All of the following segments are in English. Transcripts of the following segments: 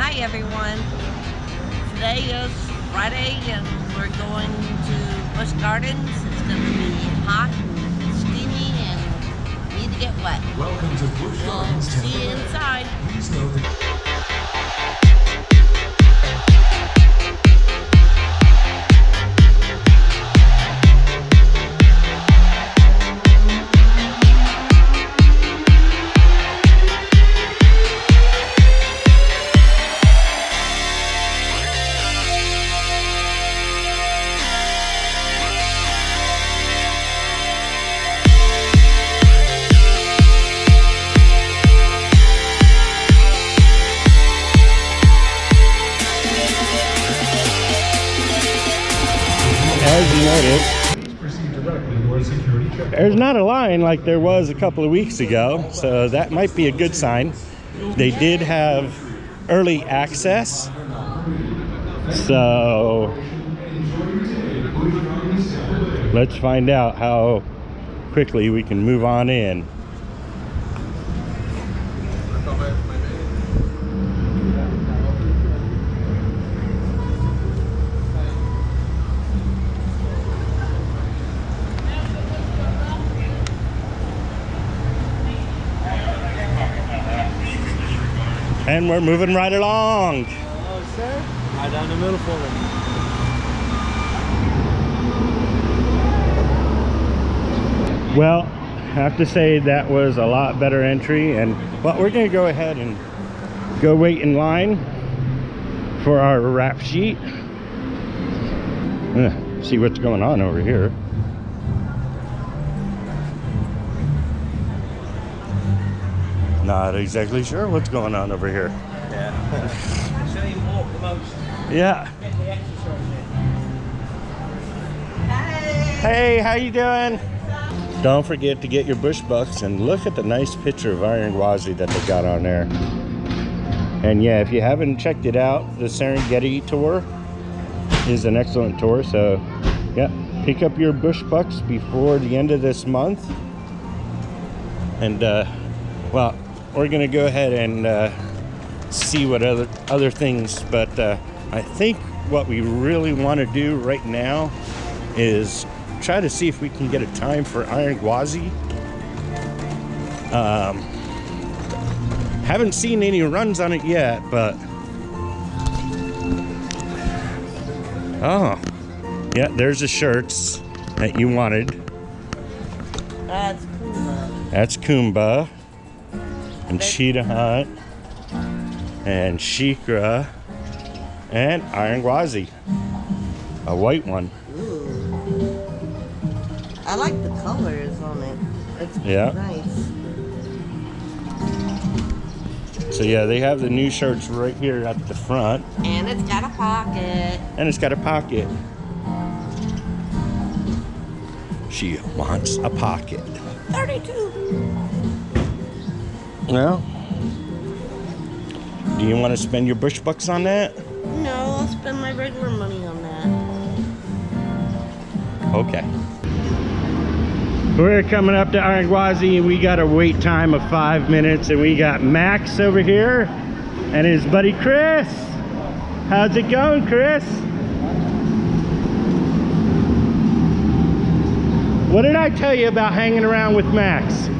Hi everyone, today is Friday and we're going to Busch Gardens. It's going to be hot and steamy and we need to get wet. Welcome to Busch Gardens. We'll see you inside. Please know that there's not a line like there was a couple of weeks ago, so that might be a good sign. They did have early access, so let's find out how quickly we can move on in. And we're moving right along. Hello, sir. Right down the middle for them. Well, I have to say that was a lot better entry, but we're gonna go ahead and go wait in line for our wrap sheet. See what's going on over here. Not exactly sure what's going on over here. Yeah. So you walk the most. Yeah. Get the exercise in. Hey, how you doing? Don't forget to get your Busch Bucks and look at the nice picture of Iron Gwazi that they got on there. And yeah, if you haven't checked it out, the Serengeti tour is an excellent tour. So yeah, pick up your Busch Bucks before the end of this month. And well, we're gonna go ahead and see what other things, but I think what we really want to do right now is try to see if we can get a time for Iron Gwazi. Haven't seen any runs on it yet, but oh yeah, there's the shirts that you wanted. That's Kumba. That's Kumba. And Cheetah Hunt, and Sheikra, and Iron Gwazi, a white one. Ooh. I like the colors on it. It's nice. So yeah, they have the new shirts right here at the front. And it's got a pocket. And it's got a pocket. She wants a pocket. 32. Well, do you want to spend your Busch Bucks on that? No, I'll spend my regular money on that. Okay. We're coming up to Iron Gwazi and we got a wait time of 5 minutes, and we got Max over here and his buddy Chris. How's it going, Chris? What did I tell you about hanging around with Max?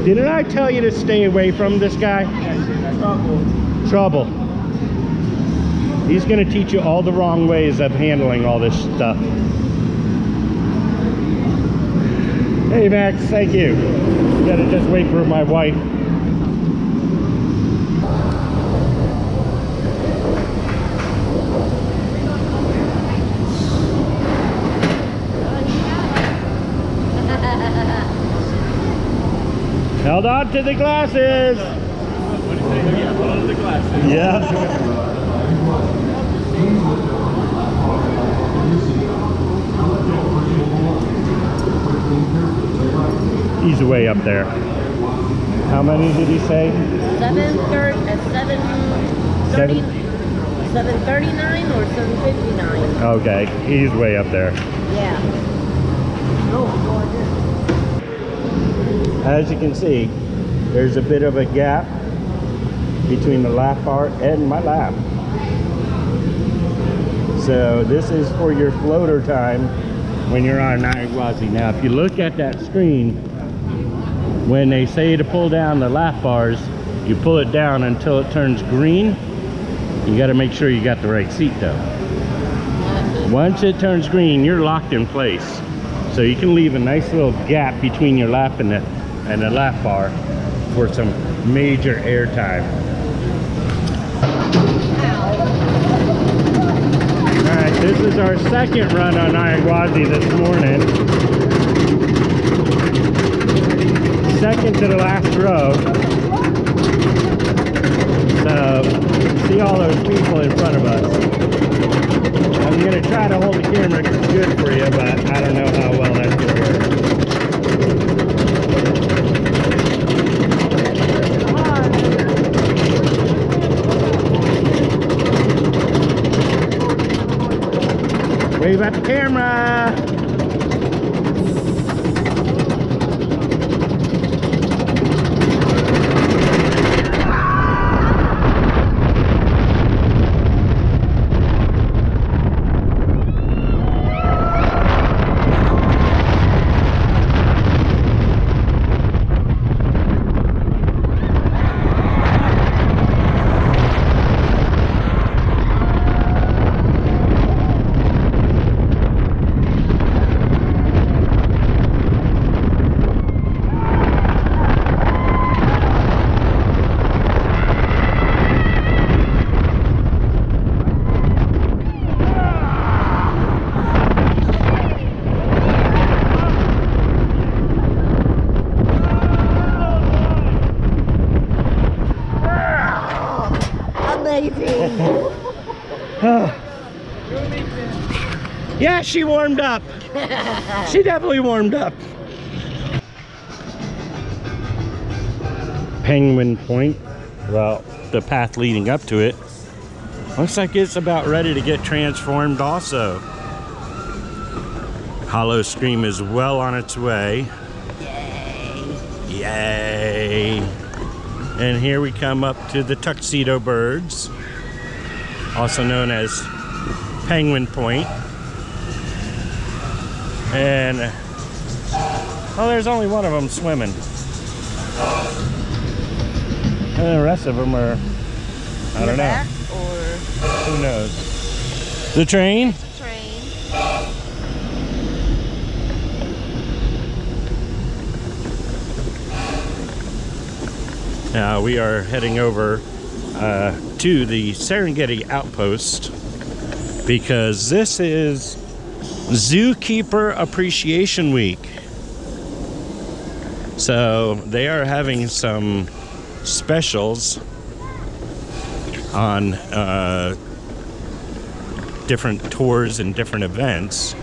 Didn't I tell you to stay away from this guy? Trouble. He's going to teach you all the wrong ways of handling all this stuff. Hey Max, thank you. Gotta just wait for my wife. Held on to the glasses! What do you say? Yeah, hold on to the glasses. Yeah. He's way up there. How many did he say? 739 or 759. Okay, he's way up there. Yeah. As you can see, there's a bit of a gap between the lap part and my lap. So this is for your floater time when you're on Iron Gwazi. Now if you look at that screen, when they say to pull down the lap bars, you pull it down until it turns green. You got to make sure you got the right seat though. Once it turns green, you're locked in place. So you can leave a nice little gap between your lap and the lap bar for some major air time. This is our second run on Iron Gwazi this morning. Second to the last row. So, see all those people in front of us. I'm going to try to hold the camera good for you, but I don't know how well that's going to work. Wave at the camera. Yeah, she warmed up. She definitely warmed up. Penguin Point, well, the path leading up to it, looks like it's about ready to get transformed also. Howl-O-Scream is well on its way. Yay! Yay! And here we come up to the Tuxedo Birds, also known as Penguin Point. And, oh, there's only one of them swimming. And the rest of them are, I don't know. Who knows? The train? The train. Now we are heading over to the Serengeti outpost because this is Zookeeper Appreciation Week. So they are having some specials on different tours and different events.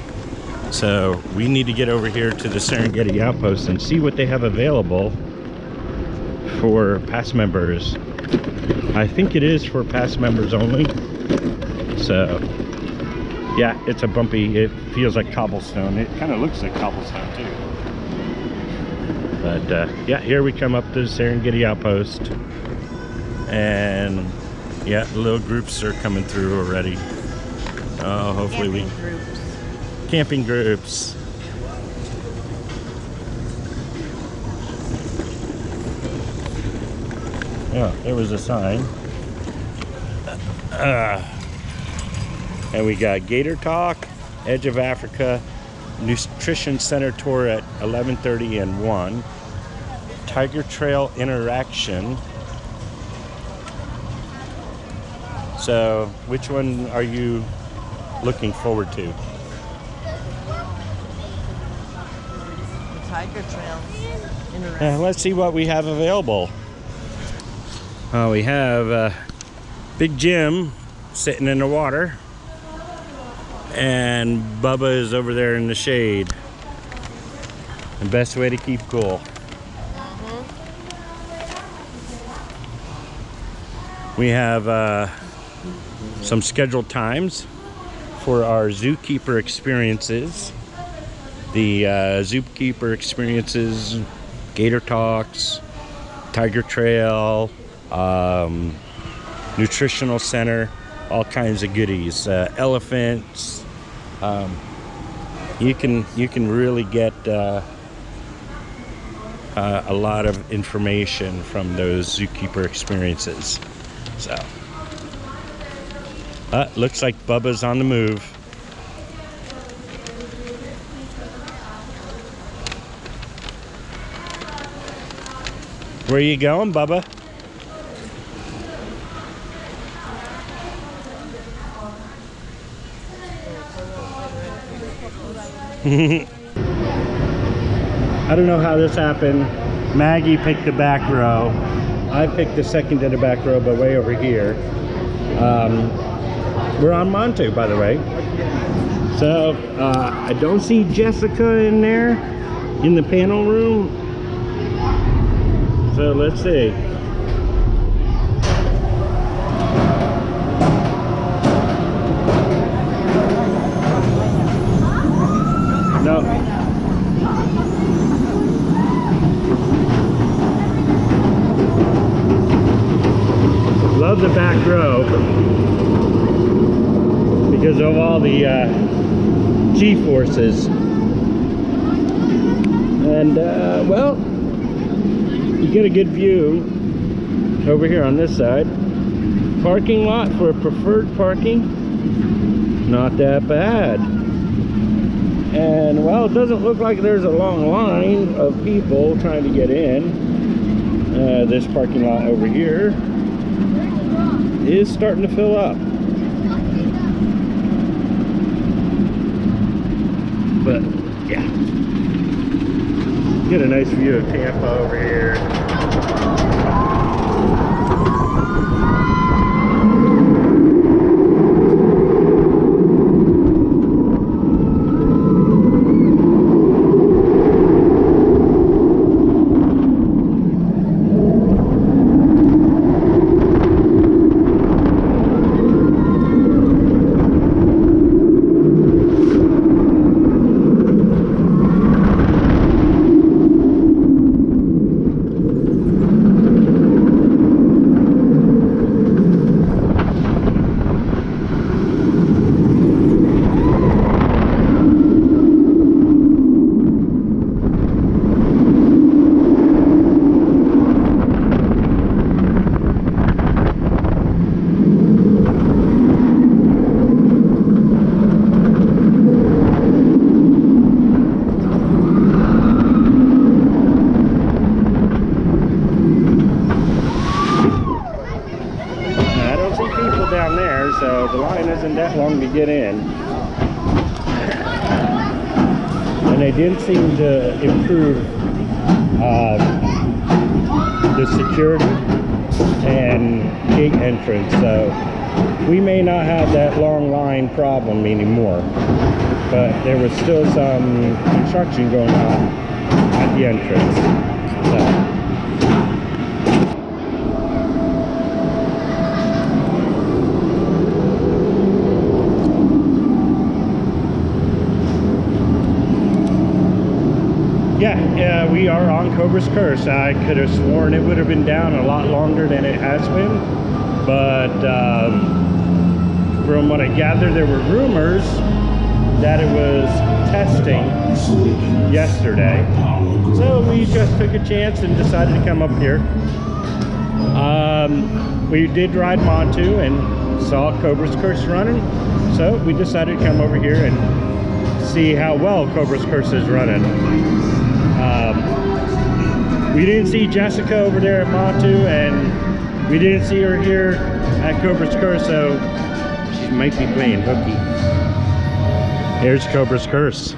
So we need to get over here to the Serengeti Outpost and see what they have available for pass members. I think it is for pass members only. So yeah, it's a bumpy, it feels like cobblestone. It kind of looks like cobblestone too. But yeah, here we come up to the Serengeti Outpost. And yeah, little groups are coming through already. Oh, hopefully we... Camping groups. Yeah, there was a sign. And we got Gator Talk, Edge of Africa, Nutrition Center Tour at 11:30 and 1. Tiger Trail Interaction. So, which one are you looking forward to? The Tiger Trail Interaction. Let's see what we have available. We have Big Jim sitting in the water. And Bubba is over there in the shade. The best way to keep cool. Mm-hmm. We have some scheduled times for our zookeeper experiences. The zookeeper experiences, Gator Talks, Tiger Trail, nutritional center, all kinds of goodies, elephants. You can really get a lot of information from those zookeeper experiences. So looks like Bubba's on the move. Where you going, Bubba? I don't know how this happened. Maggie picked the back row. I picked the second to the back row, but way over here. We're on Montu, by the way. So I don't see Jessica in there in the panel room. So let's see. No. Love the back row because of all the G-forces. And well, you get a good view over here on this side. Parking lot for preferred parking. Not that bad. And well, it doesn't look like there's a long line of people trying to get in. This parking lot over here is starting to fill up. But yeah. Get a nice view of Tampa over here. Get in, and they didn't seem to improve the security and gate entrance, so we may not have that long line problem anymore, but there was still some construction going on at the entrance. So yeah, we are on Cobra's Curse. I could have sworn it would have been down a lot longer than it has been, but from what I gathered, there were rumors that it was testing yesterday, so we just took a chance and decided to come up here. We did ride Montu and saw Cobra's Curse running, so we decided to come over here and see how well Cobra's Curse is running. We didn't see Jessica over there at Montu, and we didn't see her here at Cobra's Curse, so she might be playing hooky. Here's Cobra's Curse.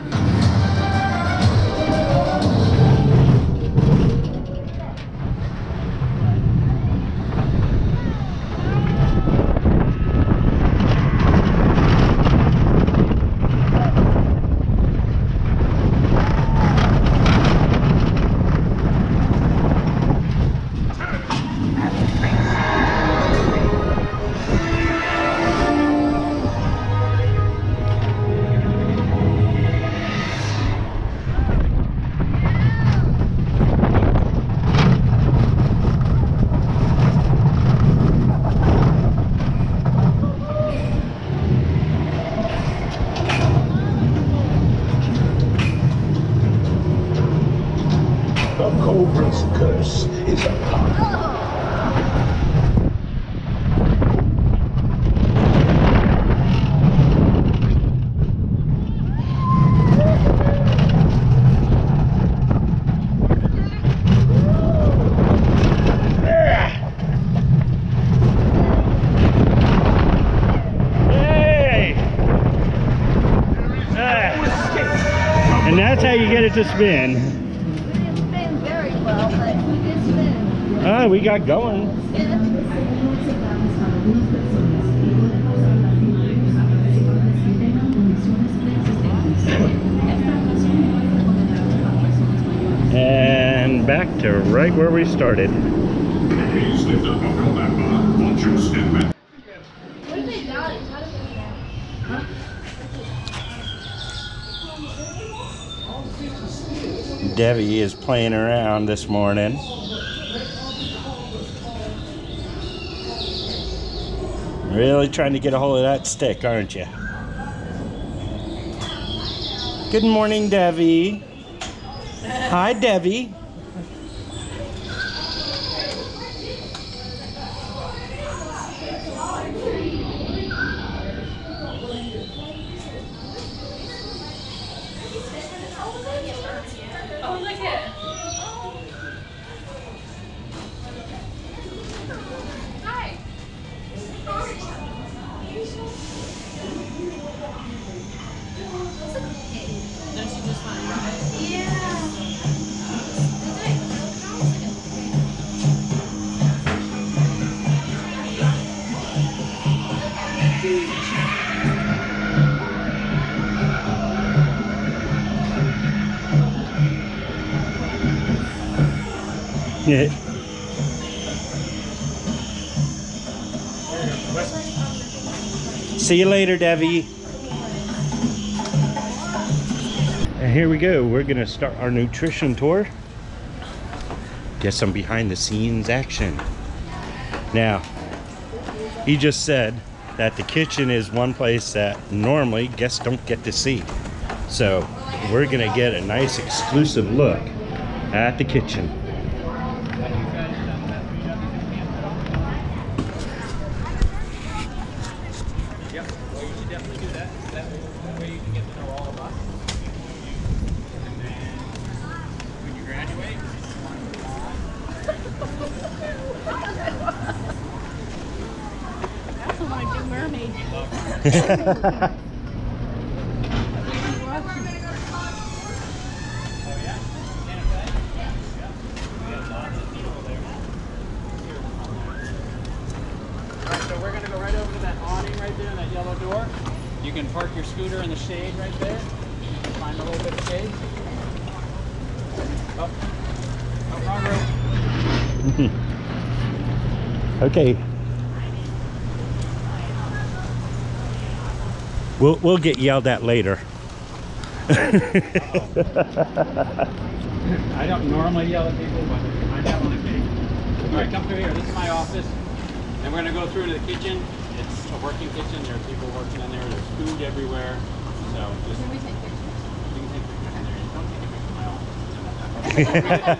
Cobra's curse is upon us. To spin. We didn't spin very well, but we did spin. Ah, we got going. And back to right where we started. Debbie is playing around this morning. Really trying to get a hold of that stick, aren't you? Good morning, Debbie. Hi, Debbie. Yeah. See you later, Debbie. And here we go. We're gonna start our nutrition tour. Get some behind the scenes action. Now, he just said that the kitchen is one place that normally guests don't get to see. So we're gonna get a nice exclusive look at the kitchen. Okay. We'll get yelled at later. I don't normally yell at people, but I definitely do. All right, come through here. This is my office, and we're gonna go through to the kitchen. It's a working kitchen. There are people working in there. There's food everywhere. So just can we take pictures? You can take pictures in there. You don't take a picture of my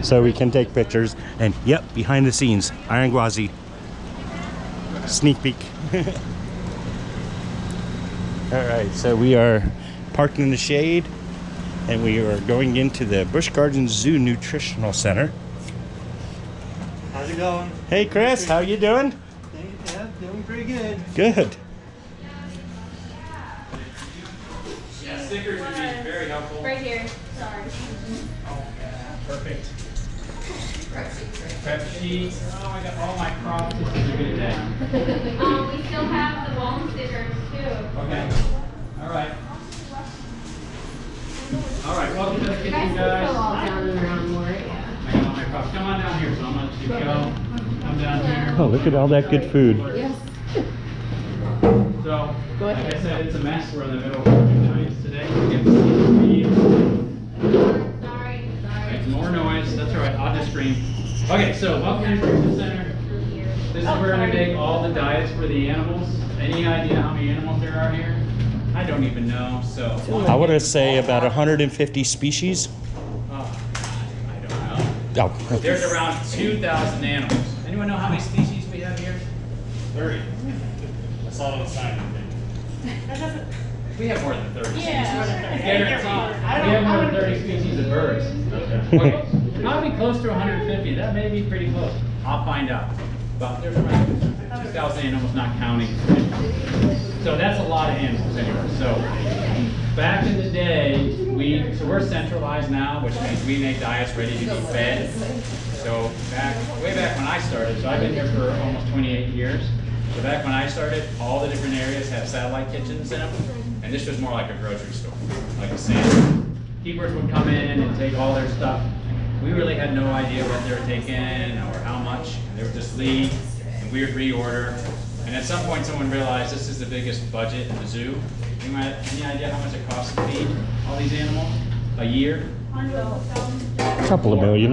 office. So we can take pictures, and yep, behind the scenes, Iron Gwazi. Sneak peek. Alright, so we are parked in the shade, and we are going into the Busch Gardens Zoo Nutritional Center. How's it going? Hey Chris, how are you doing? Yeah, doing pretty good. Good. Yeah, stickers would be very helpful. Right here, sorry. Perfect. Prep sheets. Oh, I got all my props to see you today. We still have the bone stickers too. Okay. All right. All right. Welcome to the kitchen, guys. Go all down and around more. Yeah. I got all my props. Come on down here, so I'm gonna let you go. Come down here. Oh, look at all that good food. Yes. So, like I said, it's a mess. We're in the middle of the giants today. We get to see more noise. That's all right. I'll just scream. Okay, so welcome to the Nutrition Center. This is where we make all the diets for the animals. Any idea how many animals there are here? I don't even know. So I want to say about 150 species. Oh. There's around 2,000 animals. Anyone know how many species we have here? 30. That's all on the sign. We have more than 30 species. Yeah, guaranteed. We have more than 30 species of birds. Okay. Probably close to 150. That may be pretty close. I'll find out. But there's around 2,000 animals, not counting. So that's a lot of animals anyway. So back in the day, we're centralized now, which means we make diets ready to be fed. So way back when I started, so I've been here for almost 28 years. So back when I started, all the different areas have satellite kitchens in them, and this was more like a grocery store, like a Sam's. Keepers would come in and take all their stuff. We really had no idea what they were taking or how much. They would just leave, and we would reorder. And at some point, someone realized this is the biggest budget in the zoo. Anyone have any idea how much it costs to feed all these animals a year? A couple of million.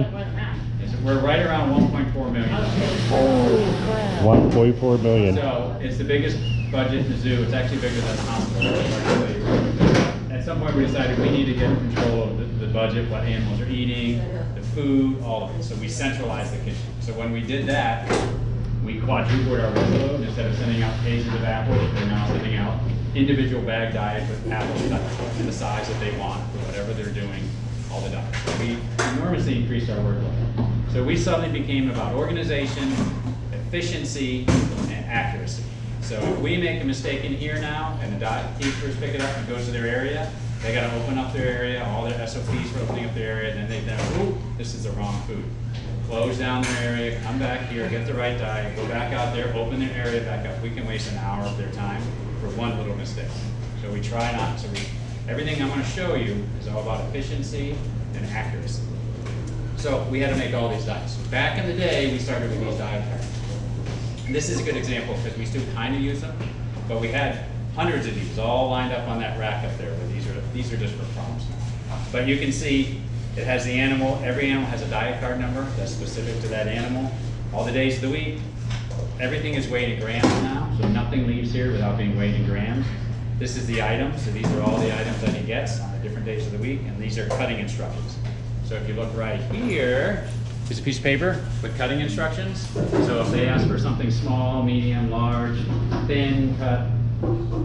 We're right around $1.4 million. Oh, wow. $1.4 million. So it's the biggest budget in the zoo. It's actually bigger than the hospital. At some point we decided we need to get control of the budget, what animals are eating, the food, all of it. So we centralized the kitchen. So when we did that, we quadrupled our workload. Instead of sending out cases of apples, they're now sending out individual bag diets with apples cut to the size that they want, for whatever they're doing, all the diets. So we enormously increased our workload. So we suddenly became about organization, efficiency, and accuracy. So if we make a mistake in here now, and the diet keepers pick it up and goes to their area, they gotta open up their area, all their SOPs for opening up their area, and then they know, ooh, this is the wrong food. Close down their area, come back here, get the right diet, go back out there, open their area back up. We can waste an hour of their time for one little mistake. So we try not to. Everything I'm gonna show you is all about efficiency and accuracy. So we had to make all these diets. Back in the day, we started with these diet patterns. And this is a good example because we still kind of use them, but we had hundreds of these all lined up on that rack up there, but these are just for prompts. But you can see it has the animal, every animal has a diet card number that's specific to that animal. All the days of the week, everything is weighed in grams now, so nothing leaves here without being weighed in grams. This is the item, so these are all the items that he gets on the different days of the week, and these are cutting instructions. So if you look right here, is a piece of paper with cutting instructions. So if they ask for something small, medium, large, thin cut,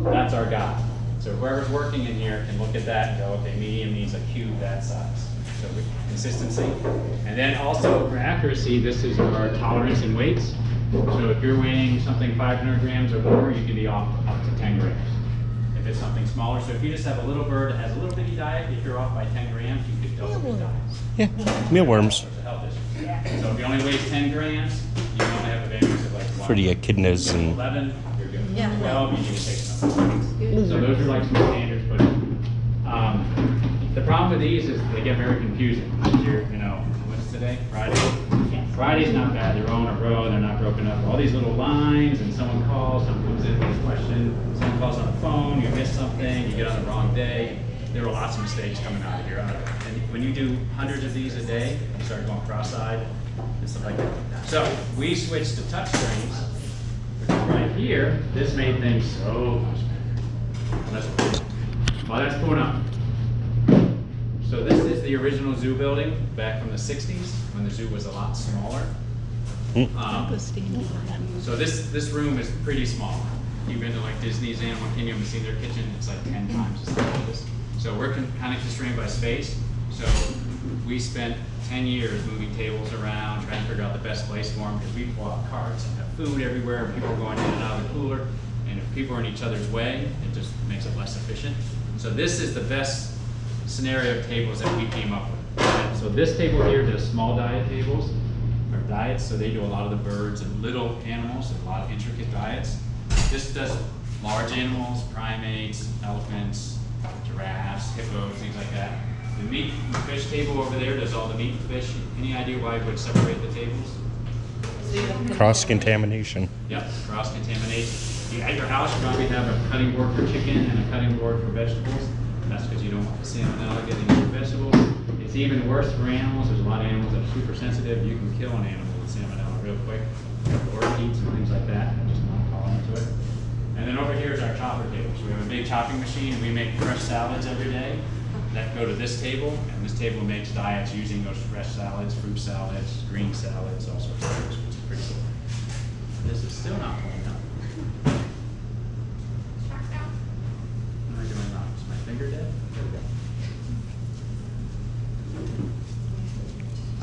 that's our guide. So whoever's working in here can look at that and go, okay, medium means a cube that size. So consistency. And then also for accuracy, this is our tolerance in weights. So if you're weighing something 500 grams or more, you can be off up to 10 grams. If it's something smaller, so if you just have a little bird that has a little bitty diet, if you're off by 10 grams, you could double the diet. Yeah, mealworms. So if you only weigh 10 grams, you only have a variance of like 1. For the echidnas and 11, you're good. Yeah. 12, you need to take some. So those are like some standards, but the problem with these is they get very confusing. What's today? Friday. Yes. Friday's not bad. They're all in a row. They're not broken up. All these little lines, and someone calls, someone comes in with a question, someone calls on the phone, you miss something, you get on the wrong day. There were lots of mistakes coming out of here. And when you do hundreds of these a day, you start going cross-eyed and stuff like that. So we switched to touch screens, which is right here. This made things so much better. That's cool. While that's going on. So this is the original zoo building back from the 60s when the zoo was a lot smaller. So this room is pretty small. You've been to like Disney's Animal Kingdom and seen their kitchen. It's like 10 times as large as this. So we're kind of constrained by space. So we spent 10 years moving tables around, trying to figure out the best place for them, because we pull out carts and have food everywhere, and people are going in and out of the cooler. And if people are in each other's way, it just makes it less efficient. So this is the best scenario of tables that we came up with. And so this table here does small diet tables, or diets, so they do a lot of the birds and little animals, and a lot of intricate diets. This does large animals, primates, elephants, giraffes, hippos, things like that. The meat and fish table over there does all the meat and fish. Any idea why it would separate the tables? Cross-contamination. Yep, cross-contamination. At your house, you probably have a cutting board for chicken and a cutting board for vegetables. That's because you don't want the salmonella getting into your vegetables. It's even worse for animals. There's a lot of animals that are super sensitive. You can kill an animal with salmonella real quick, or eats and things like that. I'm just not tolerant to it. And then over here is our chopper table. So we have a big chopping machine, and we make fresh salads every day. that go to this table, and this table makes diets using those fresh salads, fruit salads, green salads, all sorts of things, which is pretty cool. This is still not pulling up. What am I doing wrong? Is my finger dead? There we go.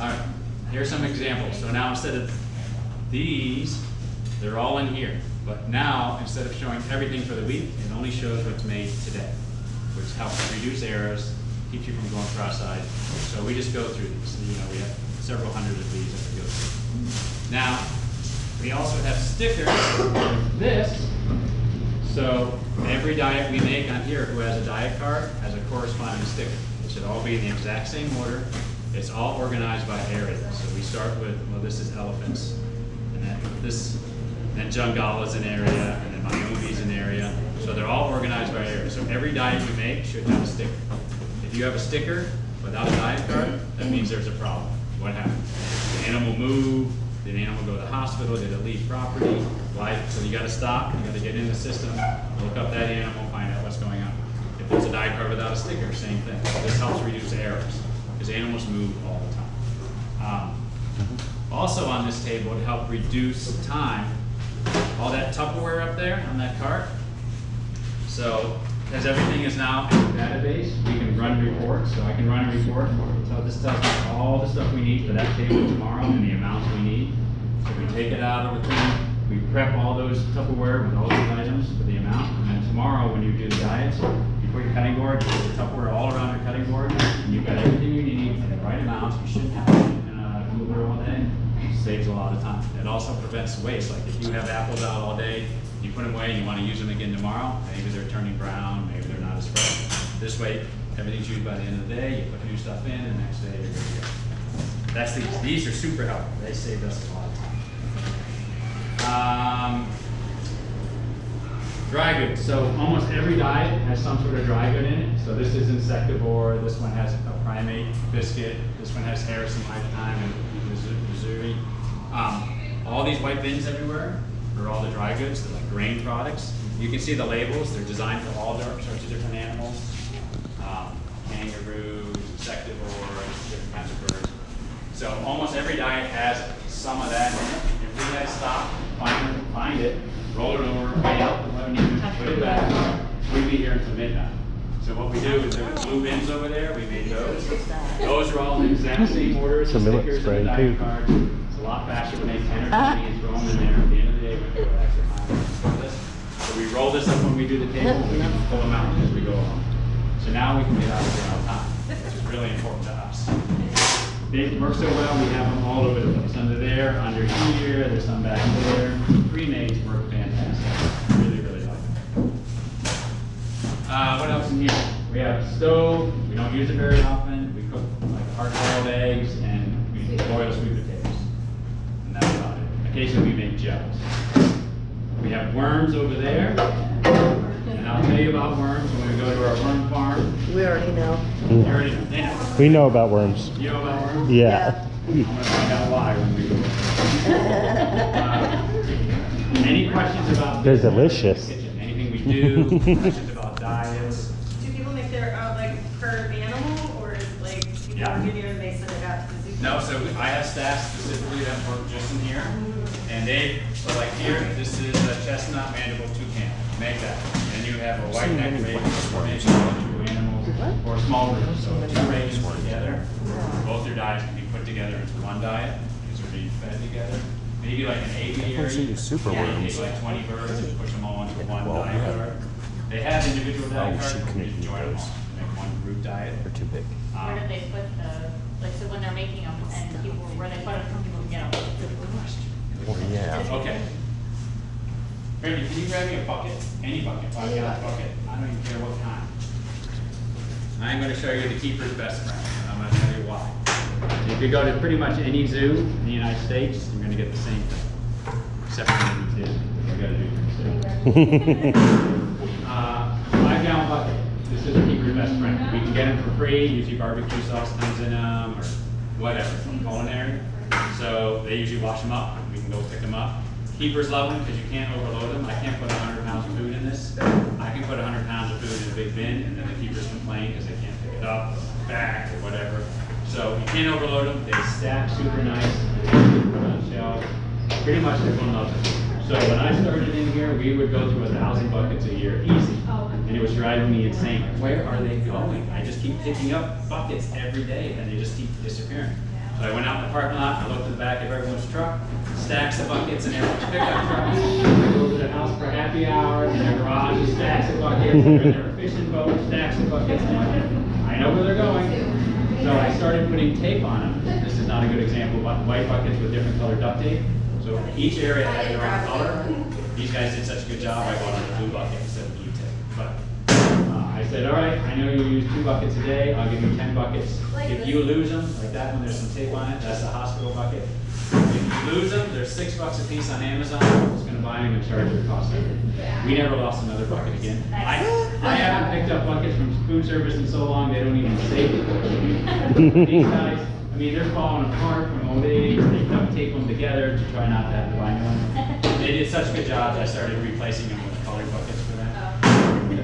All right, here's some examples. So now instead of these, they're all in here. But now, instead of showing everything for the week, it only shows what's made today, which helps reduce errors, keeps you from going cross-eyed. So we just go through these. You know, we have several hundred of these that we go through. Now, we also have stickers like this. So every diet we make on here, who has a diet card, has a corresponding sticker. It should all be in the exact same order. It's all organized by area. So we start with, well, this is elephants, and then this. Then Jungala's an area, and then Myomi's an area. So they're all organized by area. So every diet you make should have a sticker. If you have a sticker without a diet card, that means there's a problem. What happens? Did the animal move? Did the animal go to the hospital? Did it leave property? Life. So you gotta stop, you gotta get in the system, look up that animal, find out what's going on. If there's a diet card without a sticker, same thing. This helps reduce errors, because animals move all the time. Also on this table, to help reduce time, all that Tupperware up there on that cart. So, as everything is now in the database, we can run reports. So I can run a report. So this tells me all the stuff we need for that table tomorrow and the amounts we need. So we take it out of the thing. We prep all those Tupperware with all those items for the amount. And then tomorrow, when you do the diets, you put your cutting board, you put the Tupperware all around your cutting board, and you've got everything you need in the right amounts. You shouldn't have it in a cooler all day. Saves a lot of time. It also prevents waste. Like if you have apples out all day, you put them away and you want to use them again tomorrow, maybe they're turning brown, maybe they're not as fresh. This way, everything's used by the end of the day, you put new stuff in, and the next day you're good to go. That's these are super helpful. They saved us a lot of time. Dry goods. So almost every diet has some sort of dry good in it. So this is insectivore, this one has a primate biscuit, this one has Harrison Lifetime, and Missouri. All these white bins everywhere are all the dry goods, they're like grain products. You can see the labels, they're designed for all sorts of different animals. Kangaroos, insectivores, different kinds of birds. So almost every diet has some of that. If we had stopped, find it, roll it over, weigh out the revenue, put it back, we'd be here until midnight. So what we do is there were blue bins over there, we made those. Those are all in the exact same order, the stickers and the diet cards. It's a lot faster when they 10 or 20 is thrown in there. At the end of the day, we go extra time. So we roll this up when we do the table, and we can pull them out as we go along. So now we can get out of here on time, which is really important to us. They work so well, we have them all over the place. Under there, under here, there's some back there. Pre-mades work fantastic. Really like them. What else in here? We have a stove. We don't use it very often. We cook like hard-boiled eggs and we boil sweet potatoes. And that's about it. Occasionally we make gels. We have worms over there. And I'll tell you about worms when we go to our worm farm. We already know. You already know. Yeah. We know about worms. You know about worms? Yeah. I'm going to find out why when we go. Any questions about this? They're delicious. Anything we do? Questions about diets? Do people make their own, like, per animal, or is, like, you know, yeah. And they send it out to the zoo? No, so I have staff specifically that work just in here, and they, so like here, this is a chestnut mandible toucan. Make that. And you have a white-necked raven, two animals, or a small raven. So two ravens together, both your diets can be put together into one diet, because they're being fed together. Maybe like an aviary, super worms. Like 20 birds and push them all into one diet card. They have individual diet cards, but we enjoy them all. They make one group diet. They're too big. Where do they put the, like, so when they're making them and people, where they put them, some people get them. Well, yeah. Okay. Brandy, can you grab me a bucket? Any bucket, 5 gallon bucket. I don't even care what kind. I'm going to show you the keeper's best friend, and I'm going to tell you why. You could go to pretty much any zoo in the United States, you're going to get the same thing. Except for maybe two. You've got to do it yourself. 5 gallon bucket. This is a keeper's best friend. We can get them for free. Usually barbecue sauce comes in them, or whatever, from culinary. So they usually wash them up. We can go pick them up. Keepers love them because you can't overload them. I can't put 100 pounds of food in this. I can put 100 pounds of food in a big bin, and then the keepers complain because they can't pick it up. up, back, or whatever. So you can't overload them. They stack super nice. Pretty much they're going up. So when I started in here, we would go through 1,000 buckets a year, easy. And it was driving me insane. Where are they going? I just keep picking up buckets every day, and they just keep disappearing. So I went out in the parking lot, I looked at the back of everyone's truck, stacks of buckets in everyone's pickup trucks. I go to the house for happy hour, in their garage, stacks of buckets, they're in their fishing boat, stacks of buckets. I know where they're going. So I started putting tape on them. This is not a good example, but white buckets with different colored duct tape. So each area had their own color. These guys did such a good job, I bought them a blue bucket instead of blue tape. But I said, all right, I know you use 2 buckets a day, I'll give you 10 buckets. If you lose them, like that one, there's some tape on it, that's the hospital bucket. If you lose them, there's $6 a piece on Amazon, it's going to buy them and charge your cost. We never lost another bucket again. I haven't picked up buckets from food service in so long, they don't even save it. These guys, I mean, they're falling apart from old age, they duct tape them together to try not to have to buy one. They did such a good job that I started replacing them with colored buckets for that. But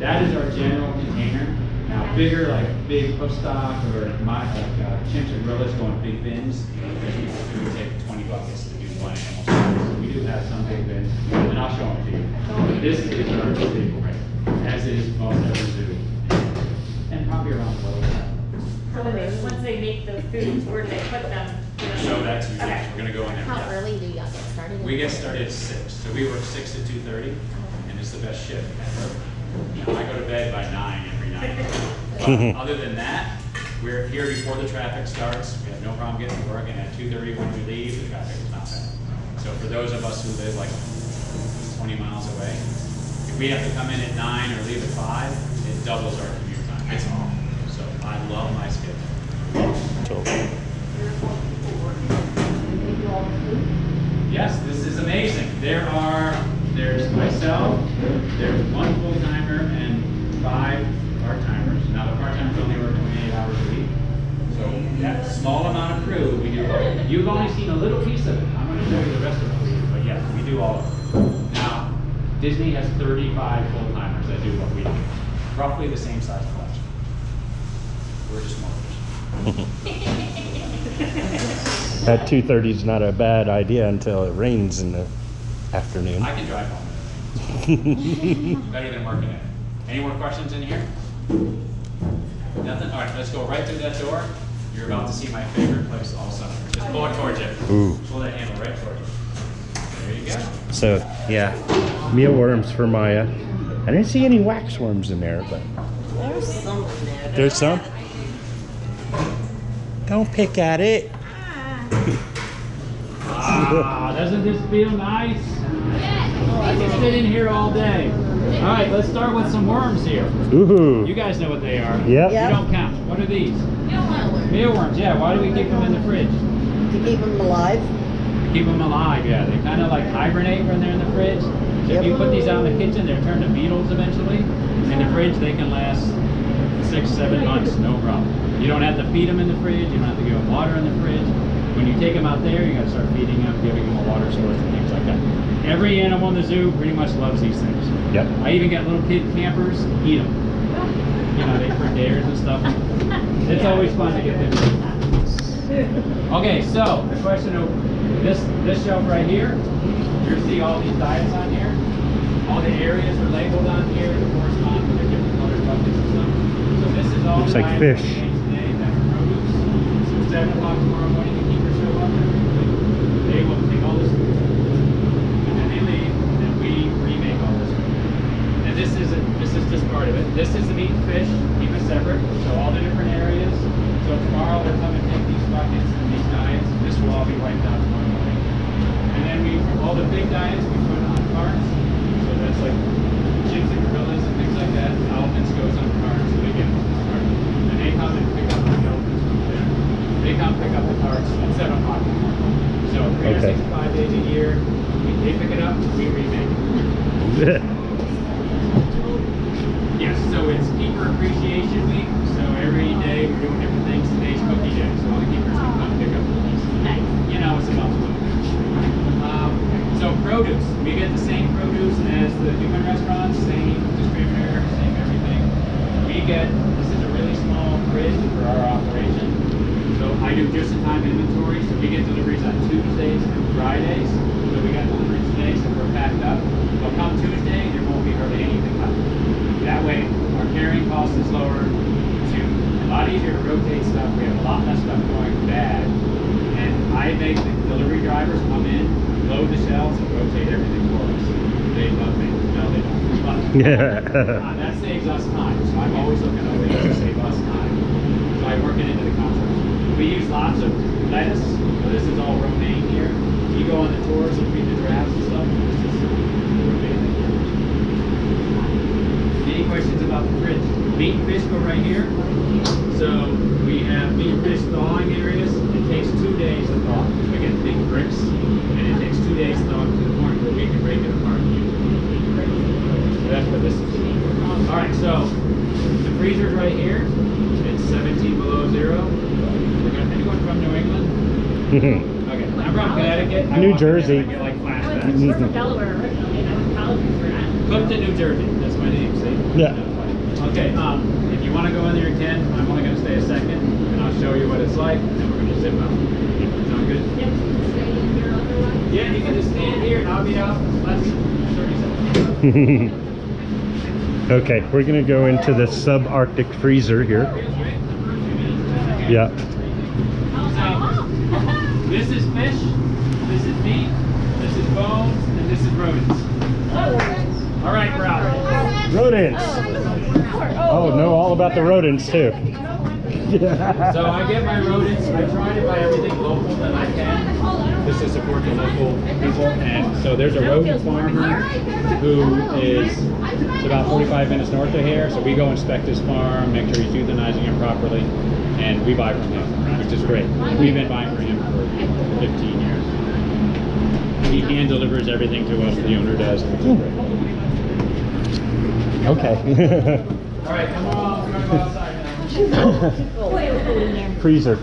that is our general container. Now, bigger, like big postdoc or chimps and gorillas going big bins, it would take 20 buckets to do one animal size. So we do have some big bins, and I'll show them to you. But this is our staple right here, as is most every zoo, and probably around 12. So once they make the foods, where do they put them? Show that to you. Okay. We're going to go in there. How early do you all get started? We get started at 6. So we work 6 to 2:30, and it's the best shift ever. I go to bed by 9 every night. But other than that, we're here before the traffic starts. We have no problem getting to work, and at 2:30 when we leave, the traffic is not bad. So for those of us who live like 20 miles away, if we have to come in at 9 or leave at 5, it doubles our commute time. It's awful. So I love my schedule. Yes, this is amazing. There's myself, there's one full-timer and 5 part-timers. Now the part-timers only work 28 hours a week. So that small amount of crew, we do all. You've only seen a little piece of it. I'm going to show you the rest of it. But yes, we do all of it. Now, Disney has 35 full-timers that do what we do. Roughly the same size collection. We're just markers. That 2:30 is not a bad idea until it rains in the afternoon. I can drive home. Better than working at it. Any more questions in here? Nothing? All right, let's go right through that door. You're about to see my favorite place all summer. Just pull it towards you. Ooh. Pull that handle right toward you. There you go. So, yeah, mealworms for Maya. I didn't see any wax worms in there, but there's some in there. There's some? Don't pick at it. Ah, doesn't this feel nice? Oh, I can sit in here all day. All right, let's start with some worms here. Ooh. You guys know what they are. Yep. You don't count. What are these? Mealworms. Mealworms, yeah. Why do we keep them in the fridge? To keep them alive. To keep them alive, yeah. They kind of like hibernate when they're in the fridge. So yep. If you put these out in the kitchen, they're turned to beetles eventually. In the fridge, they can last 6-7 months, no problem. You don't have to feed them in the fridge. You don't have to give them water in the fridge. When you take them out there, you got to start feeding them, giving them a water source and things like that. Every animal in the zoo pretty much loves these things. Yep. I even got little kid campers eat them. You know, they for dares and stuff. It's always fun to get them. Okay, so the question of this shelf right here, you see all these diets on here. All the areas are labeled on here to correspond with their different colored buckets and stuff. So this is all. Looks like fish. Today, that's produce. So 7 o'clock tomorrow morning. They will take all this food, and then they leave, and then we remake all this food. And this is just part of it. This is the meat and fish, keep it separate, so all the different areas. So tomorrow we'll come and take these buckets and these diets. This will all be wiped out tomorrow morning. And then we, all the big diets we put on carts. So that's like chimps and gorillas and things like that. Elephants goes on carts, so they get on carts. And they come and pick up the elephants from there. They come pick up the carts at 7 o'clock in the morning. So 365 days a year, they pick it up, we remake it. Yes, so it's Keeper Appreciation Week. So every day we're doing different things. Today's cookie day, so all the keepers can come pick up cookies. You know, it's a multiple. So produce, we get the same produce as the different restaurants, same distributor, same everything. we get, this is a really small fridge for our operation, so I do just-in-time inventory, so we get deliveries on Tuesdays and Fridays, so we got deliveries today, so we're packed up. But come Tuesday, there won't be hardly anything left. That way, our carrying cost is lower, it's a lot easier to rotate stuff, we have a lot less stuff going bad, and I make the delivery drivers come in, load the shelves, and rotate everything for us. They love me. No, they don't. That saves us time, so I'm always looking at ways to save us time. So I work it into the contract. We use lots of lettuce, so this is all romaine here. You go on the tours and feed the giraffes and stuff, this is romaine. Any questions about the fridge? Meat and fish go right here. So we have meat and fish thawing areas. It takes 2 days to thaw. We get big bricks, and it takes 2 days to thaw to the point where we can break it apart. So that's what this is. All right, so the freezer's right here. It's 17 below zero. Anyone from New England? Mm-hmm. Okay, I'm from Connecticut. New Jersey. I get like flashbacks. I was from Delaware originally, and I was in college before that. Clifton, New Jersey. That's my name, see? Yeah. Okay, if you want to go in there, you can. I'm only going to stay a second, and I'll show you what it's like, and then we're going to zip up. Sound good? Yeah, you can stay in here otherwise. Yeah, you can just stand here, and I'll be out in less than 30 seconds. Okay, we're gonna go into the subarctic freezer here. Yeah. So, this is fish, this is meat, this is bones, and this is rodents. All right, Ralph. Rodents. Oh, know all about the rodents too. So I get my rodents. I try to buy everything local that I can, just to support the local people. And so there's a rodent farmer who is about 45 minutes north of here. So we go inspect his farm, make sure he's euthanizing him properly, and we buy from him, which is great. We've been buying from him for 15 years. He hand delivers everything to us. The owner does. Which is great. Okay. All right, come on, we're gonna go outside. Freezer.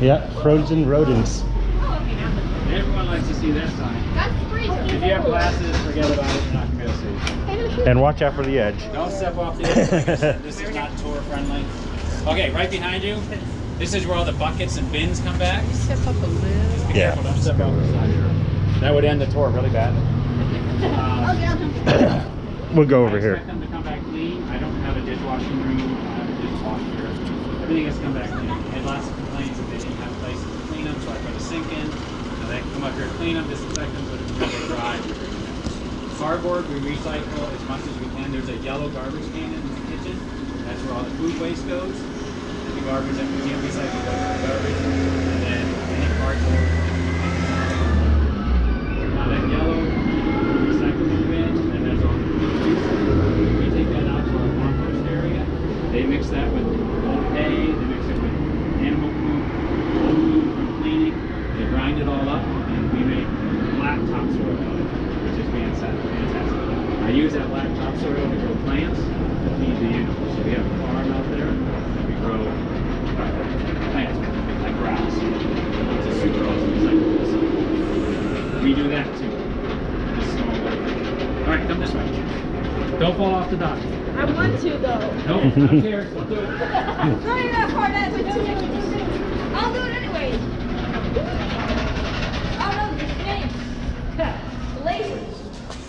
Yep, frozen rodents. Everyone likes to see that sign. That's freezer. If you have glasses, forget about it. You're not going to see it. And watch out for the edge. Don't step off the edge. Like I said, this is not tour friendly. Okay, right behind you. This is where all the buckets and bins come back. You step up a little. Just be careful. Don't step off the side. That would end the tour really bad. We'll go over here. Washing room, just wash here. Everything has come back clean. I had lots of complaints that they didn't have places to clean them, so I put a sink in. So they come up here, clean them, disinfect them, put them really dry. Cardboard, we recycle as much as we can. There's a yellow garbage can in the kitchen. That's where all the food waste goes. And the garbage that we can't recycle goes to the garbage. And then any cardboard. That yellow recycling bin, and there's all the we take that out to our compost. They mix that with old hay, they mix it with animal poop, old food from cleaning, they grind it all up, and we make black topsoil out of it, which is fantastic. I use that black topsoil to grow plants to feed the animals. So we have a farm out there that we grow plants like grass. It's a super awesome recyclable. We do that too. This small way. Alright, come this way. Don't fall off the dock. I want to though. No, I don't care. I'll do it. No, you're not part of it. I'll do it anyway. Oh no, the snakes.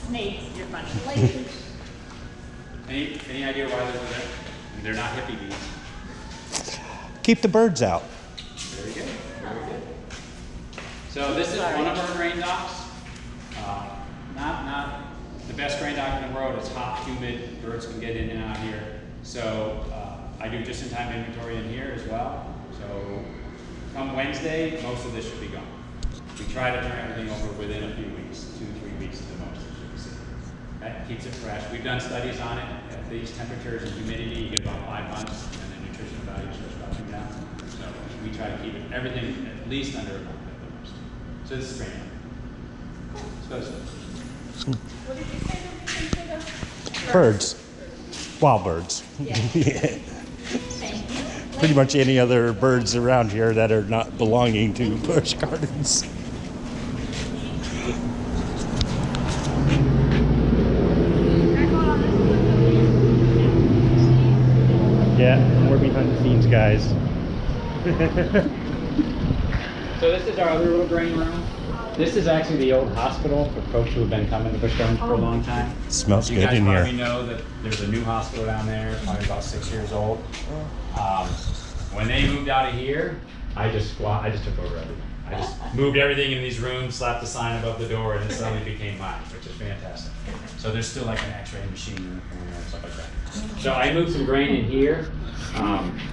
Snakes, you're funny. Lasers. Any idea why they're there? They're not hippie bees. Keep the birds out. Very good. Very good. So this is one of our grain docks. Not the best grain dock in the world. It's hot, humid, birds can get in and out here. So I do just-in-time inventory in here as well. So come Wednesday, most of this should be gone. We try to turn everything over within a few weeks, 2 to 3 weeks at the most. That keeps it fresh. We've done studies on it. At these temperatures and humidity, you get about 5 months, and the nutritional value starts dropping down. So we try to keep everything at least under a month at the most. So this is grain dock. What did you say that we consider? Birds. Wild birds. Yeah. Yeah. Pretty much any other birds around here that are not belonging to Busch Gardens. that. More behind the scenes, guys. So this is our other little green room. This is actually the old hospital for folks who have been coming to Busch Gardens for a long time. It smells good in here. You guys probably know that there's a new hospital down there, probably about 6 years old. When they moved out of here, I just took over everything. I just moved everything in these rooms, slapped a sign above the door, and it suddenly became mine, which is fantastic. So there's still like an x-ray machine in the corner and stuff like that. So I moved some grain in here.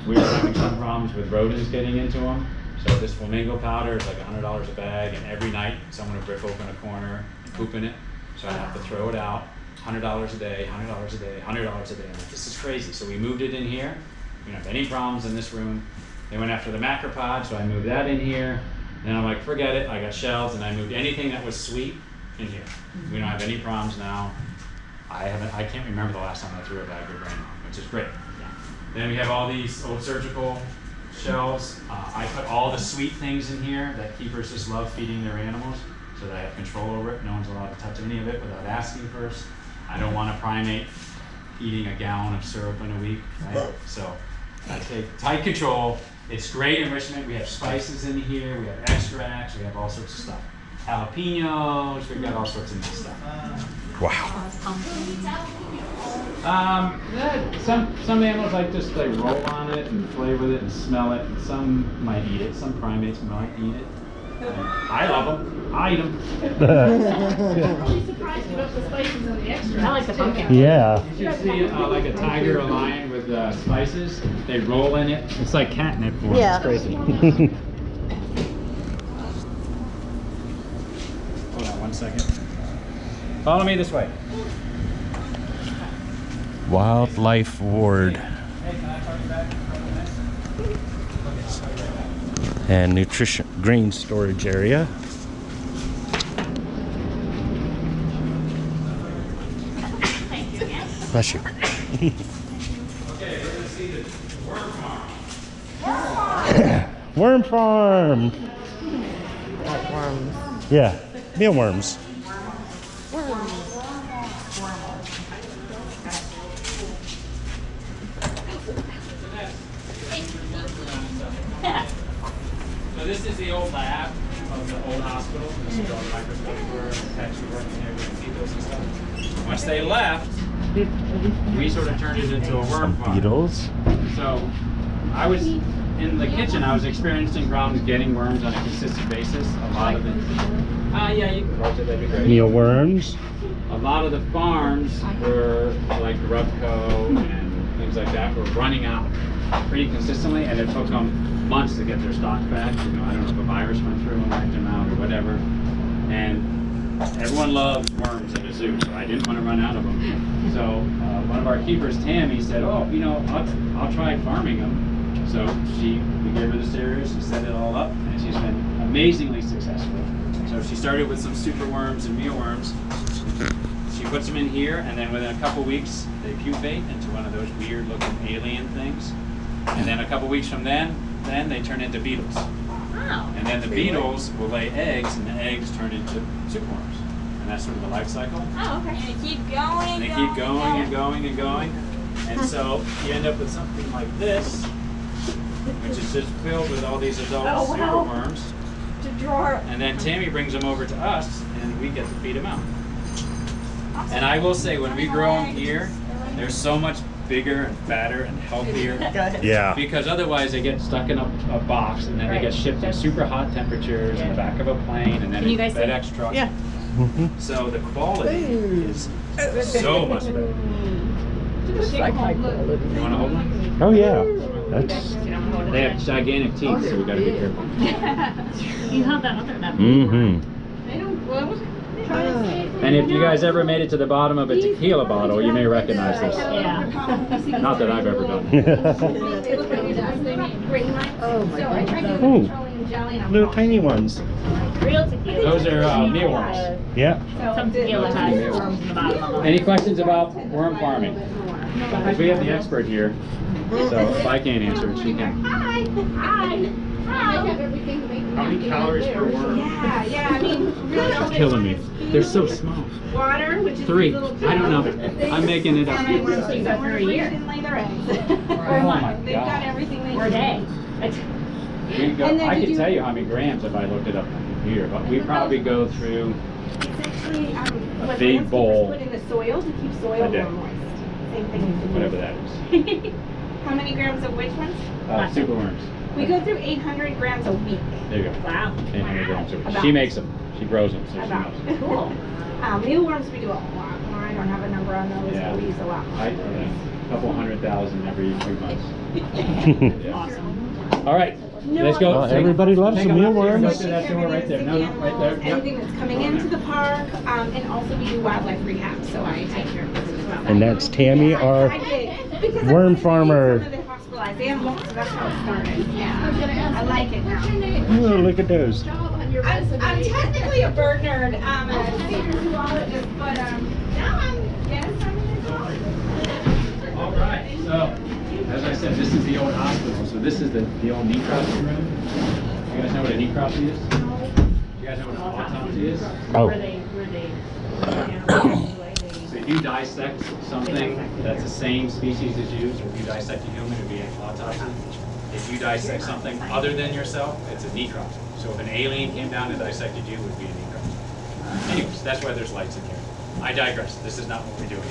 We were having some problems with rodents getting into them. So this flamingo powder is like $100 a bag, and every night someone would rip open a corner and poop in it. So I'd have to throw it out. $100 a day, $100 a day, $100 a day. I'm like, this is crazy. So we moved it in here. We don't have any problems in this room. They went after the macropod, so I moved that in here. And I'm like, forget it, I got shelves, and I moved anything that was sweet in here. We don't have any problems now. I can't remember the last time I threw a bag of grain on, which is great. Yeah. Then we have all these old surgical shelves. I put all the sweet things in here that keepers just love feeding their animals, so that I have control over it. No one's allowed to touch any of it without asking first. I don't want a primate eating a gallon of syrup in a week, right? So I take tight control. It's great enrichment. We have spices in here, we have extracts, we have all sorts of stuff. Jalapenos, we've got all sorts of nice stuff. Wow. Some animals like just they roll on it and play with it and smell it. And some might eat it. Some primates might eat it. I love them. I eat them. I'm really surprised about the spices and the extras. I like the pumpkin. Yeah. You should see like a tiger or a lion with spices. They roll in it. It's like catnip for them. Yeah. It's crazy. Hold on one second. Follow me this way. Wildlife Ward. Hey, can I talk back for a minute? And nutrition grain storage area. Thank you. Yes. Bless you. Okay, we're gonna see the worm farm. Worm farm. Like worms. Yeah, mealworms. This is the old lab of the old hospital. This is all the microscopes were attached to working there with beetles and stuff. Once they left, we sort of turned it into a worm farm. Beetles? So I was in the kitchen, I was experiencing problems getting worms on a consistent basis. A lot of it. Yeah, you can watch it, that'd be great. Mealworms? A lot of the farms were like Grubco and things like that were running out pretty consistently, and it took them months to get their stock back. You know, I don't know if a virus went through and wiped them out or whatever. And everyone loves worms at a zoo, so I didn't want to run out of them. So one of our keepers, Tammy, said, "Oh, you know, I'll try farming them." So we gave her the cereals, she set it all up, and she's been amazingly successful. So she started with some super worms and mealworms. She puts them in here, and then within a couple weeks, they pupate into one of those weird-looking alien things. And then a couple weeks from then they turn into beetles. Wow. And then the beetles will lay eggs, and the eggs turn into superworms. And that's sort of the life cycle. Oh, okay. And they keep going and going. And so you end up with something like this, which is just filled with all these adult superworms. And then Tammy brings them over to us, and we get to feed them out. Awesome. And I will say, when we grow them here, there's so much bigger and fatter and healthier. Yeah. Because otherwise they get stuck in a box, and then they get shipped in super hot temperatures in the back of a plane, and then in a FedEx truck. Yeah. So the quality is so much better. Just like high quality. You want to hold one? Oh yeah. They have gigantic teeth, so we got to be careful. You have that other one. They don't glow. And if you guys ever made it to the bottom of a tequila bottle, you may recognize this. Yeah. Not that I've ever done. Oh my God. Ooh, little tiny ones. Real tequila. Those are mealworms. Yeah. Some tequila times. Any questions about worm farming? Because we have the expert here, so if I can't answer it, she can. How many calories per worm? Yeah, yeah, I mean, really. It's killing me. They're so small. Water, which is 3. I don't know. I'm making it up. friends. Right. They've got everything they need. I can tell you how many grams if I looked it up on the computer, but we probably go through a big bowl. Put in the soil to keep soil more moist. Same thing as whatever that is. How many grams of which ones? Superworms. We go through 800 grams a week. There you go. Wow. 800 grams a week. About. She makes them. She grows them. So she knows. Cool. Mealworms we do a lot more. I don't have a number on those, but we use a lot more. A couple 100,000 every 3 months. Awesome. All right. Let's go. Everybody loves the mealworms. That's the one right there. Right there. Anything that's coming into the park, and also we do wildlife rehab, so I take care of this as well. And that's Tammy, our worm farmer. Animals, so that's how it started. Yeah, I like it now. Oh, look at those. I'm technically a bird nerd. I'm a zoologist, but now I'm a zoologist. All right. So, as I said, this is the old hospital. So this is the old necropsy room. You guys know what a necropsy is? You guys know what an autopsy is? Oh. Where they if you dissect something that's the same species as you, so if you dissect a human, it would be an autopsy. If you dissect something other than yourself, it's a necropsy. So if an alien came down and dissected you, it would be a necropsy. Anyways, that's why there's lights in here. I digress. This is not what we're doing.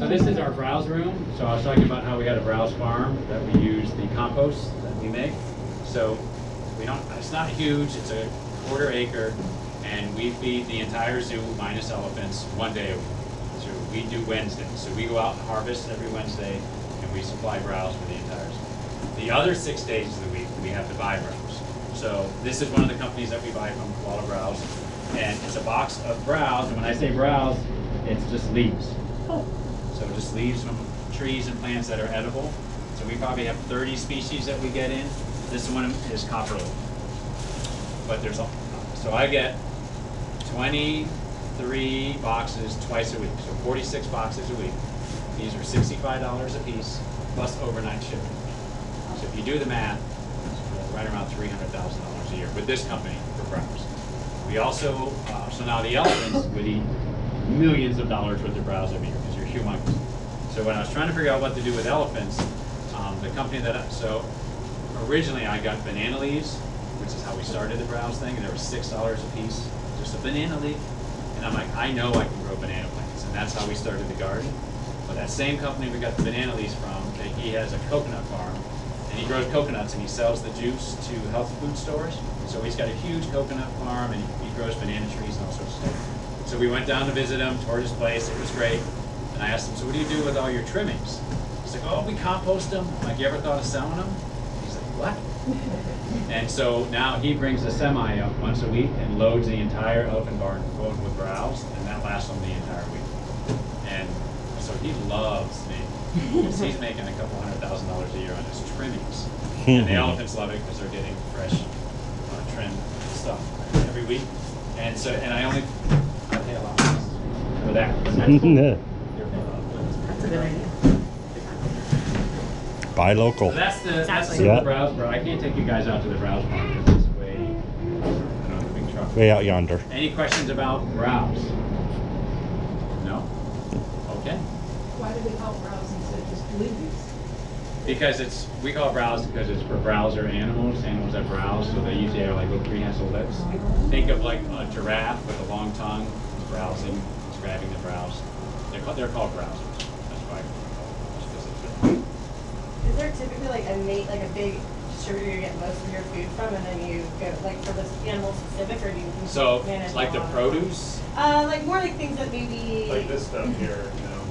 So this is our browse room. So I was talking about how we had a browse farm that we use the compost that we make. So we don't. It's not huge. It's a quarter acre. And we feed the entire zoo, minus elephants, 1 day a week. So we do Wednesdays. So we go out and harvest every Wednesday, and we supply browse for the entire zoo. The other 6 days of the week, we have to buy browse. So this is one of the companies that we buy from, Koala Browse. And it's a box of browse. And when I say browse, it's just leaves. Oh. So just leaves from trees and plants that are edible. So we probably have 30 species that we get in. This one is copperleaf. But there's a, so I get 23 boxes twice a week, so 46 boxes a week. These are $65 a piece, plus overnight shipping. So if you do the math, it's right around $300,000 a year with this company for browse. We also, so now the elephants would eat millions of dollars worth of browse every year because you're humongous. So when I was trying to figure out what to do with elephants, the company that, so originally I got banana leaves, which is how we started the browse thing, and they were $6 a piece. A banana leaf, and I'm like, I know I can grow banana plants, and that's how we started the garden. But that same company we got the banana leaves from, he has a coconut farm, and he grows coconuts and he sells the juice to health food stores. So he's got a huge coconut farm and he grows banana trees and all sorts of stuff. So we went down to visit him, toured his place, it was great. And I asked him, so what do you do with all your trimmings? He's like, oh, we compost them. I'm like, you ever thought of selling them? He's like, what? And so now he brings a semi up once a week and loads the entire elephant barn full with browse, and that lasts him the entire week. And so he loves me because he's making a couple $100,000 a year on his trimmings. And the elephants love it because they're getting fresh trimmed stuff every week. And so, and I pay a lot for that. That's a good idea. Buy local. So that's the browse bar. I can't take you guys out to the browse bar because it's way, I don't know, the big truck. Way out yonder. Any questions about browse? No? Okay. Why do we call browse instead of just leaves? Because it's, we call browse because it's for browser animals, animals that browse, so they usually have like little prehensile lips. Think of like a giraffe with a long tongue, it's browsing, it's grabbing the browse. They're called browsers. That's right. Is there typically like a mate, like a big distributor you get most of your food from, and then you go like for this animal specific, or do you so manage it's like the produce? Like more like things that maybe like this stuff here, you know.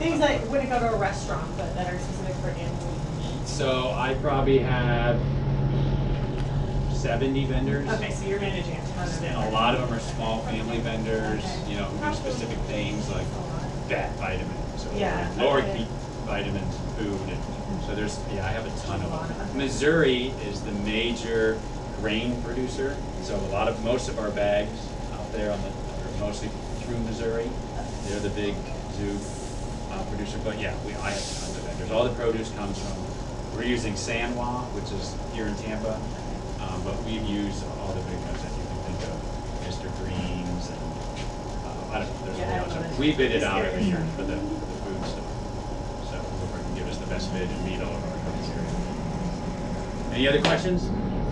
Things like wouldn't go to a restaurant, but that are specific for animals. So I probably have 70 vendors. Okay, so you're managing a lot of them are small family vendors. Okay. You know, who do specific things like that vitamins, or lower heat vitamins, food. So there's, yeah, I have a ton of them. Missouri is the major grain producer, so a lot of, most of our bags out there on the, are mostly through Missouri. They're the big zoo producer, but yeah, I have tons of vendors. All the produce comes from, we're using Sanwa, which is here in Tampa, but we've used all the big ones that you can think of, Mr. Greens, and I don't know, there's a whole bunch of them. We bid it out every year for the food stuff. So fit and meet all of our criteria. Any other questions? So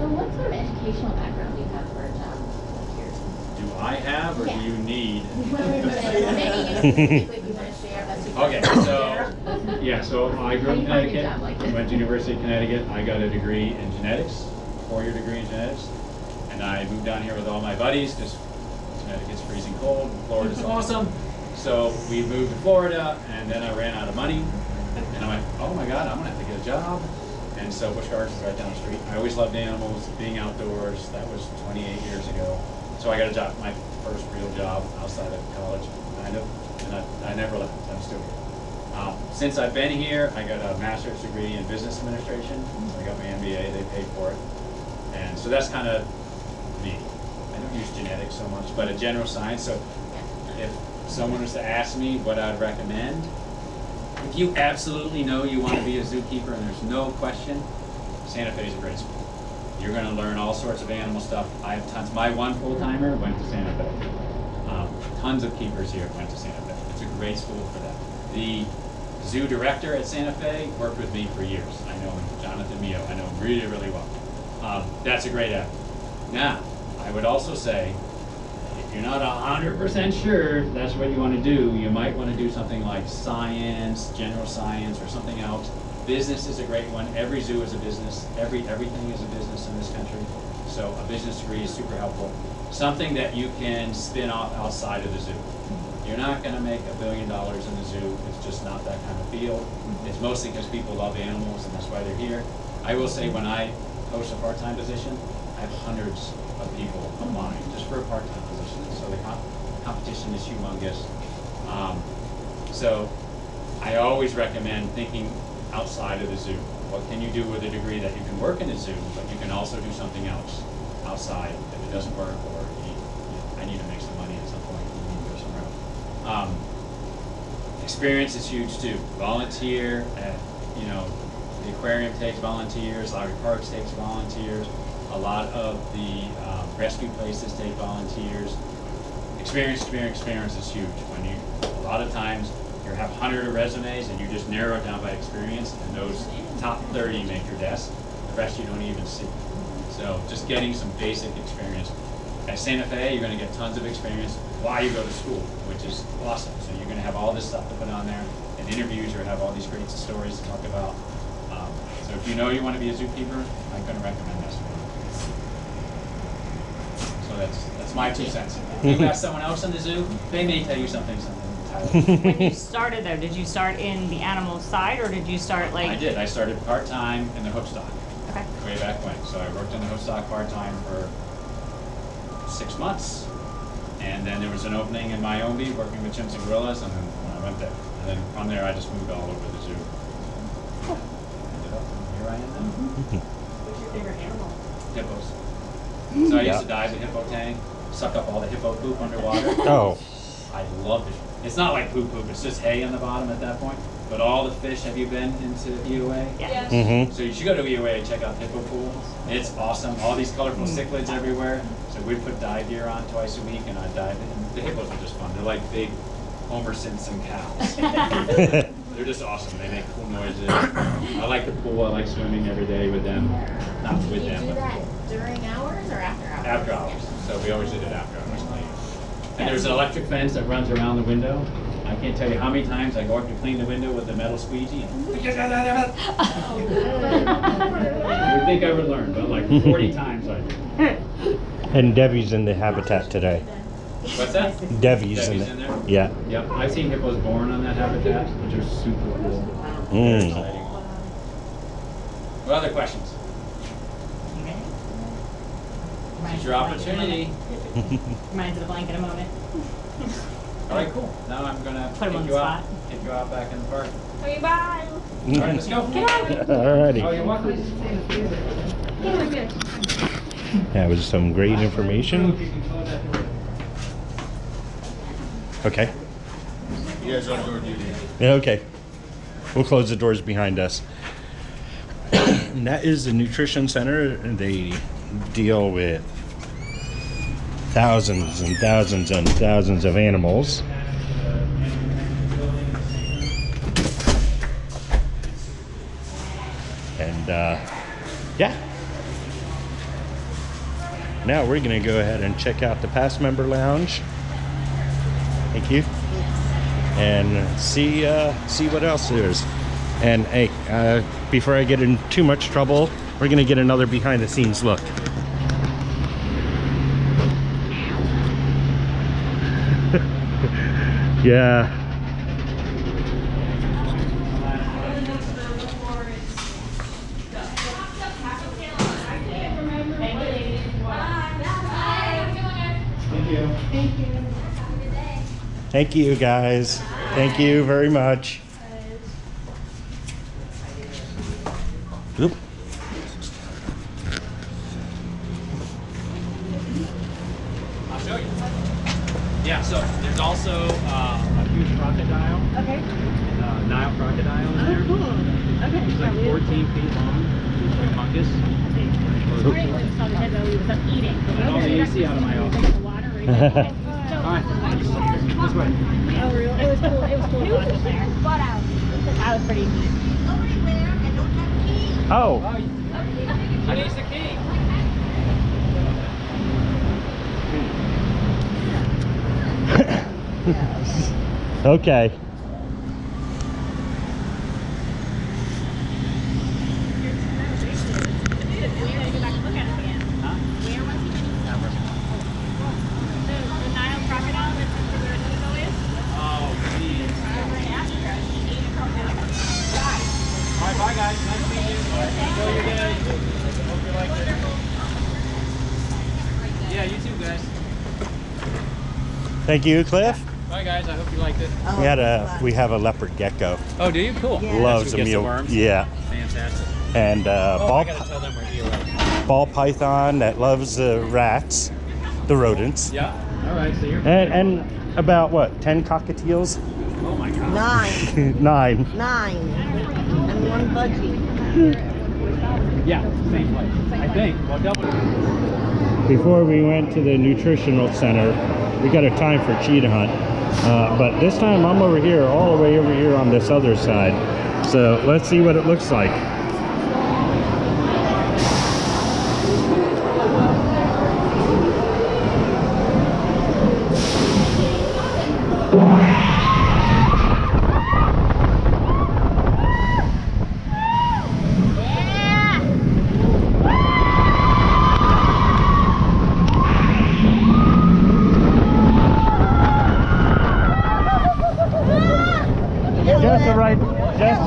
what sort of educational background do you have for a job here? Do I have or do you need? Okay, so, yeah, so I grew up in Connecticut, went to University of Connecticut. I got a degree in genetics, four-year degree in genetics. And I moved down here with all my buddies because Connecticut's freezing cold, Florida's awesome. So we moved to Florida, and then I ran out of money. And I'm like, oh my God, I'm gonna have to get a job. And so Busch Gardens is right down the street. I always loved animals, being outdoors. That was 28 years ago. So I got a job, my first real job outside of college, kind of. And I never left, I'm still here. Since I've been here, I got a master's degree in business administration. So I got my MBA, they paid for it. And so that's kind of me. I don't use genetics so much, but a general science. So if someone was to ask me what I'd recommend, if you absolutely know you want to be a zookeeper and there's no question, Santa Fe is a great school. You're going to learn all sorts of animal stuff. I have tons. My one full-timer went to Santa Fe. Tons of keepers here went to Santa Fe. It's a great school for that. The zoo director at Santa Fe worked with me for years. I know him, Jonathan Mio. I know him really, really well. That's a great avenue. Now, I would also say, if you're not 100% sure that's what you want to do, you might want to do something like science, general science, or something else. Business is a great one. Every zoo is a business. Everything is a business in this country. So a business degree is super helpful. Something that you can spin off outside of the zoo. You're not going to make $1 billion in the zoo. It's just not that kind of field. It's mostly because people love animals, and that's why they're here. I will say when I post a part-time position, I have hundreds of people applying just for a part-time position. So the competition is humongous. So I always recommend thinking outside of the zoo. What can you do with a degree that you can work in the zoo, but you can also do something else outside if it doesn't work or I need to make some money at some point, you need to go somewhere else. Experience is huge too. Volunteer at, you know, the aquarium takes volunteers, Lowry Parks takes volunteers. A lot of the rescue places take volunteers. Experience is huge. When you, a lot of times, you have 100 resumes and you just narrow it down by experience, and those top 30 make your desk. The rest you don't even see. So just getting some basic experience. At Santa Fe, you're going to get tons of experience while you go to school, which is awesome. So you're going to have all this stuff to put on there. In interviews, you'll have all these great stories to talk about. So if you know you want to be a zookeeper, I'm going to recommend this. That's my 2 cents. If you ask someone else in the zoo, they may tell you something entirely. When you started though, did you start in the animal side or did you start like? I did. I started part-time in the hoofstock. Okay. Way back when. So I worked in the hoofstock part-time for 6 months. And then there was an opening in Miami working with chimps and gorillas, and then I went there. And then from there I just moved all over the zoo. Cool. Ended up, and here I am now. What's your favorite animal? Hippos. So I used to dive the hippo tank, suck up all the hippo poop underwater. Oh. I loved it. It's not like poop, it's just hay on the bottom at that point. But all the fish, have you been into EOA? Yes. Mm-hmm. So you should go to EOA and check out the hippo pool. It's awesome. All these colorful cichlids everywhere. So we'd put dive gear on twice a week and I'd dive in. The hippos are just fun. They're like big Homer Simpson cows. They're just awesome. They make cool noises. I like the pool. I like swimming every day with them. Not with them. Do that during hours or after hours? After hours. So we always did it after hours. And there's an electric fence that runs around the window. I can't tell you how many times I go up to clean the window with the metal squeegee. And you would think I would learn, but like 40 times I did. And Debbie's in the habitat today. What's that? Devies in there? Yeah. Yep. I've seen hippos born on that habitat, which are super cool. Mm. What other questions? It's your opportunity. Reminds of the blanket a moment. All right, cool. Now I'm gonna take you out back in the park. Okay, bye. All right, let's go. All righty. Oh, you're welcome. That was some great information. Okay. You guys are doing duty. Yeah, okay. We'll close the doors behind us. And that is the Nutrition Center. They deal with thousands and thousands and thousands of animals. yeah. Now we're gonna go ahead and check out the past member lounge. Thank you. And see what else there is. And hey, before I get in too much trouble, we're gonna get another behind the scenes look. Yeah. Thank you guys. Thank you very much. Oop. I'll show you. Yeah, so there's also a huge crocodile. Okay. And, Nile crocodile in there. Oh, cool. Okay. It's like 14 feet long. It's humongous. Sorry, I saw the head though. It was up eating. It's all the AC out of my office. All right. This way. Oh, really? It was cool. It was cool. It was just there. Butt out. I was pretty neat. Oh. I need the key. Okay. Thank you, Cliff. Bye guys, I hope you liked it. Oh, we have a leopard gecko. Oh, do you? Cool. Yeah. Loves a meal. Yeah. Fantastic. And ball python that loves rats, the rodents. Yeah. All right. So you're. And about what? 10 cockatiels. Oh my God. 9. 9. 9. And 1 budgie. Yeah. Same place. I think. Well, double. Before we went to the nutritional center. We got a time for cheetah hunt, but this time I'm over here, all the way over here on this other side. So let's see what it looks like.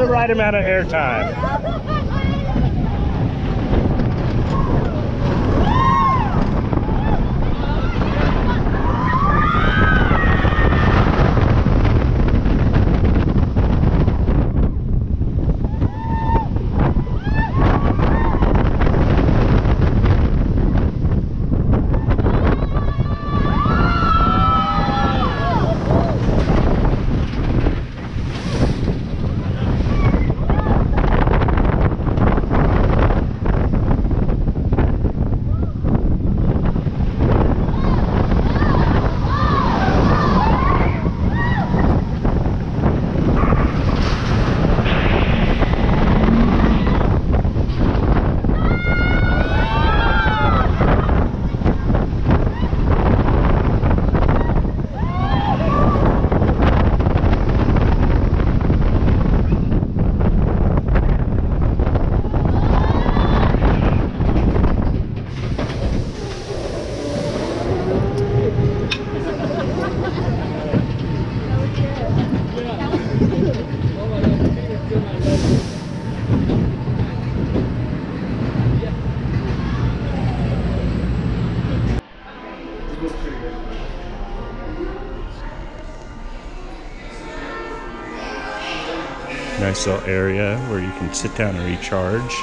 Right amount of airtime. Nice little area where you can sit down and recharge.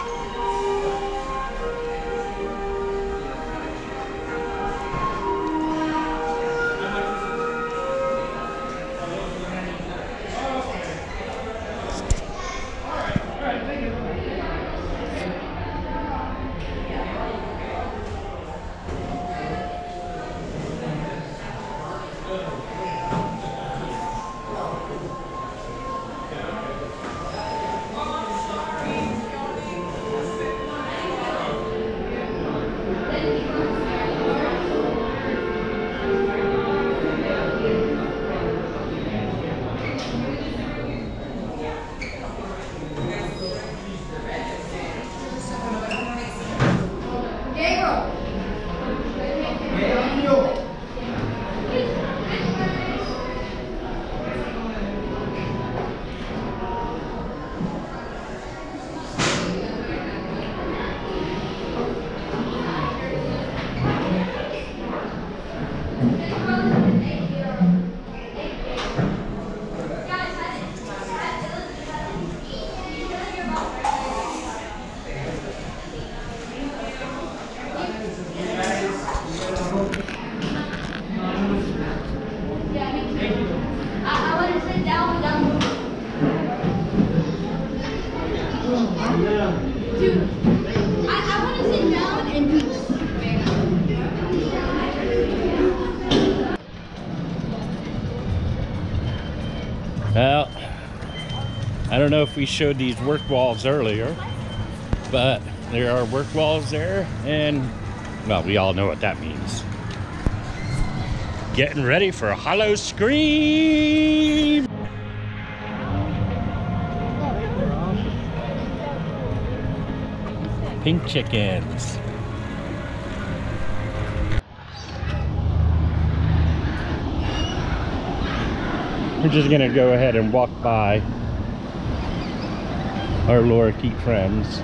Well, I don't know if we showed these work walls earlier, but there are work walls there, and well, we all know what that means. Getting ready for a Howl-O-Scream! Pink chickens. We're just gonna go ahead and walk by our lorikeet friends.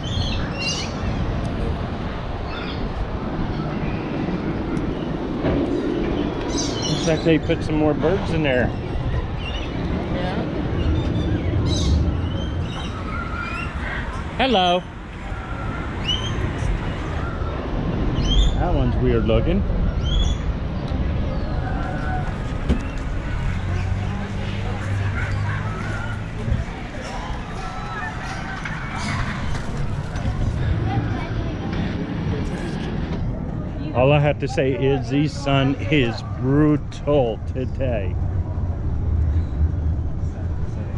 Looks like they put some more birds in there. Yeah. Hello. That one's weird looking. All I have to say is the sun is brutal today.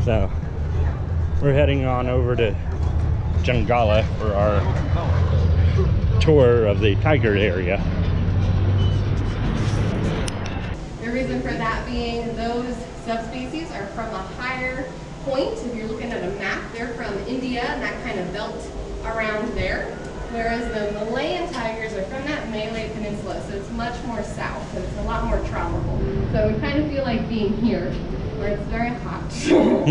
So we're heading on over to Jungala for our tour of the tiger area. The reason for that being those subspecies are from a higher point. If you're looking at a map, they're from India and that kind of belt around there. Whereas the Malayan tigers are from that Malay peninsula, so it's much more south, and it's a lot more tropical. So we kind of feel like being here, where it's very hot. So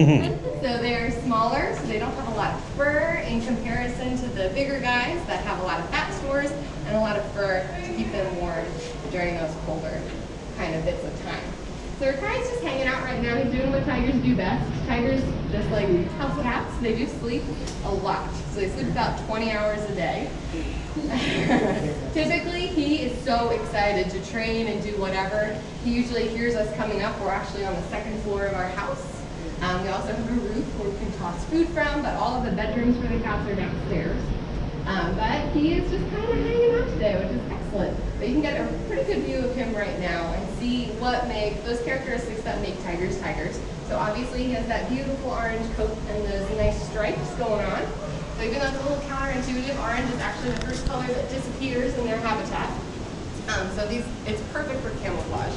they're smaller, so they don't have a lot of fur in comparison to the bigger guys that have a lot of fat stores and a lot of fur to keep them warm during those colder kind of bits of time. So Rukaya's just hanging out right now. He's doing what tigers do best. Tigers, just like house cats, they do sleep a lot. So they sleep about 20 hours a day. Typically, he is so excited to train and do whatever. He usually hears us coming up. We're actually on the second floor of our house. We also have a roof where we can toss food from, but all of the bedrooms for the cats are downstairs. But he is just kind of hanging out today, which is excellent. But you can get a pretty good view of him right now and see what make those characteristics that make tigers tigers. So obviously he has that beautiful orange coat and those nice stripes going on. So even though it's a little counterintuitive, orange is actually the first color that disappears in their habitat. It's perfect for camouflage.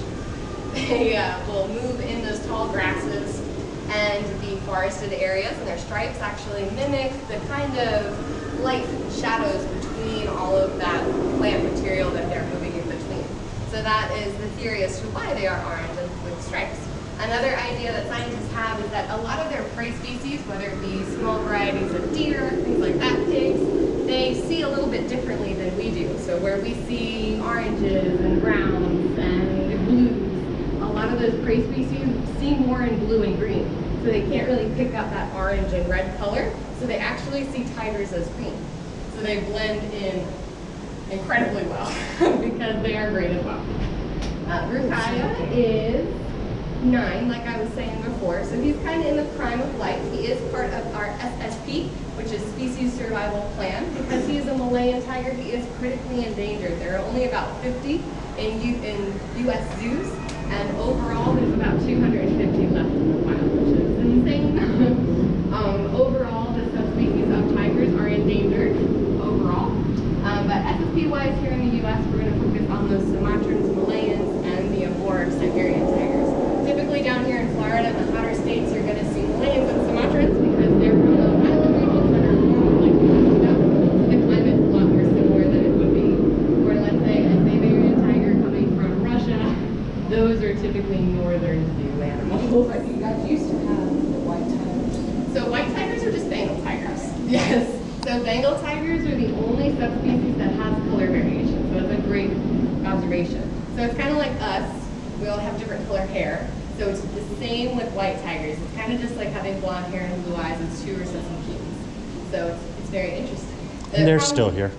They will move in those tall grasses and the forested areas, and their stripes actually mimic the kind of light shadows between all of that plant material that they're moving in between. So that is the theory as to why they are orange with stripes. Another idea that scientists have is that a lot of their prey species, whether it be small varieties of deer, things like that, pigs, they see a little bit differently than we do. So where we see oranges and browns and blues, a lot of those prey species see more in blue and green. So they can't really pick up that orange and red color. So they actually see tigers as green. So they blend in incredibly well because they are great as well. Rukaya is 9, like I was saying before. So he's kind of in the prime of life. He is part of our SSP, which is Species Survival Plan. Because he is a Malayan tiger, he is critically endangered. There are only about 50 in US zoos, and overall there's about 250 left in the wild, which is insane. Overall, the subspecies of tigers are endangered overall. But SSP-wise here in the US, we're going to focus on those Sumatrans, Malayans, and the Ambora Siberian tigers. Typically down here in Florida, in the hotter states, you're going to see Malayans and Sumatrans because they're from those island regions that are warm, like Kumba. The climate's a lot more similar than it would be. Or let's say a Siberian tiger coming from Russia, those are typically northern zoo animals. Like you guys used to have the white tigers. So white tigers are just Bengal tigers. Yes. So Bengal tigers are the only subspecies that has color variation. So it's a great observation. So it's kind of like us, we all have different color hair. So it's the same with white tigers. It's kind of just like having blonde hair and blue eyes and two sesame. So it's very interesting. They're still here.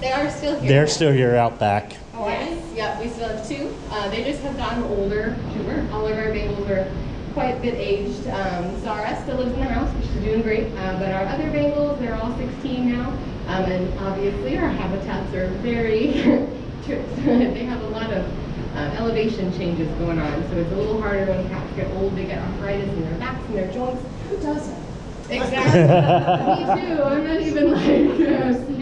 They are still here. They're still here out back. Oh, yes. Yeah, we still have two. They just have gotten older. Sure. All of our Bengals are quite a bit aged. Zara still lives in the house, which is doing great. But our other Bengals, they're all 16 now. And obviously our habitats are very trips. They have a lot of elevation changes going on. So it's a little harder when cats get old. They get arthritis in their backs and their joints. Who doesn't? Exactly. Me too. I'm not even like,